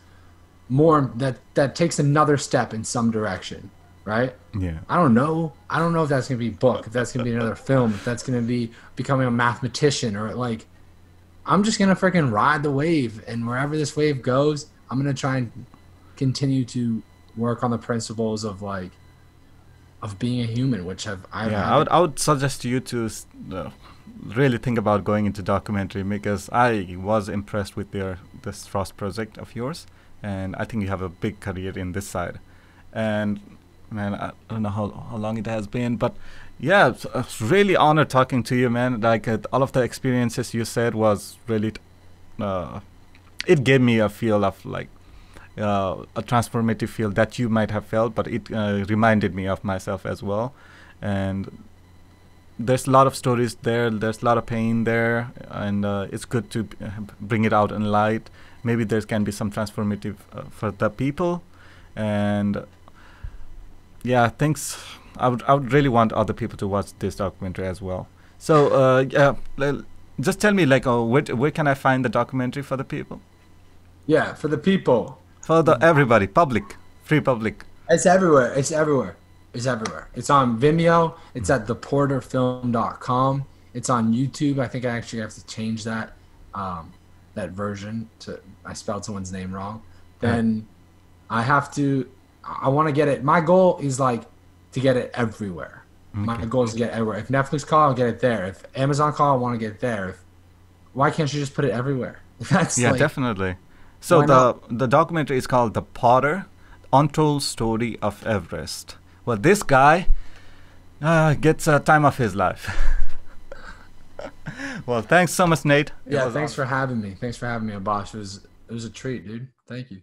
more that that takes another step in some direction, right? Yeah. I don't know. I don't know if that's gonna be a book, if that's gonna be another film, if that's gonna be becoming a mathematician, or like. I'm just gonna freaking ride the wave, and wherever this wave goes, I'm gonna try and continue to work on the principles of like of being a human, which have I yeah I would I would suggest you to uh, really think about going into documentary, because I was impressed with your this Frost project of yours, and I think you have a big career in this side, and man, I don't know how how long it has been, but. Yeah, it's, it's really honored talking to you, man. Like uh, all of the experiences you said was really, t uh, it gave me a feel of like uh, a transformative feel that you might have felt, but it uh, reminded me of myself as well. And there's a lot of stories there. There's a lot of pain there, and uh, it's good to b bring it out in light. Maybe there can be some transformative uh, for the people. And yeah, thanks. I would, I would really want other people to watch this documentary as well. So, uh, yeah, just tell me, like, oh, where, where can I find the documentary for the people? Yeah, for the people. For the everybody, public, free public. It's everywhere. It's everywhere. It's everywhere. It's on Vimeo. It's mm-hmm. at the porter film dot com. It's on YouTube. I think I actually have to change that, um, that version to, I spelled someone's name wrong. Then yeah. I have to, I want to get it. My goal is like, to get it everywhere. Okay. My goal is to get it everywhere. If Netflix call, I'll get it there. If Amazon call, I want to get it there. If, why can't you just put it everywhere? That's yeah, like, definitely. So the not? the documentary is called The Porter Untold Story of Everest. Well, this guy uh, gets a time of his life. Well, thanks so much, Nate. It yeah, thanks awesome. for having me. Thanks for having me, Abhash. It was, it was a treat, dude. Thank you.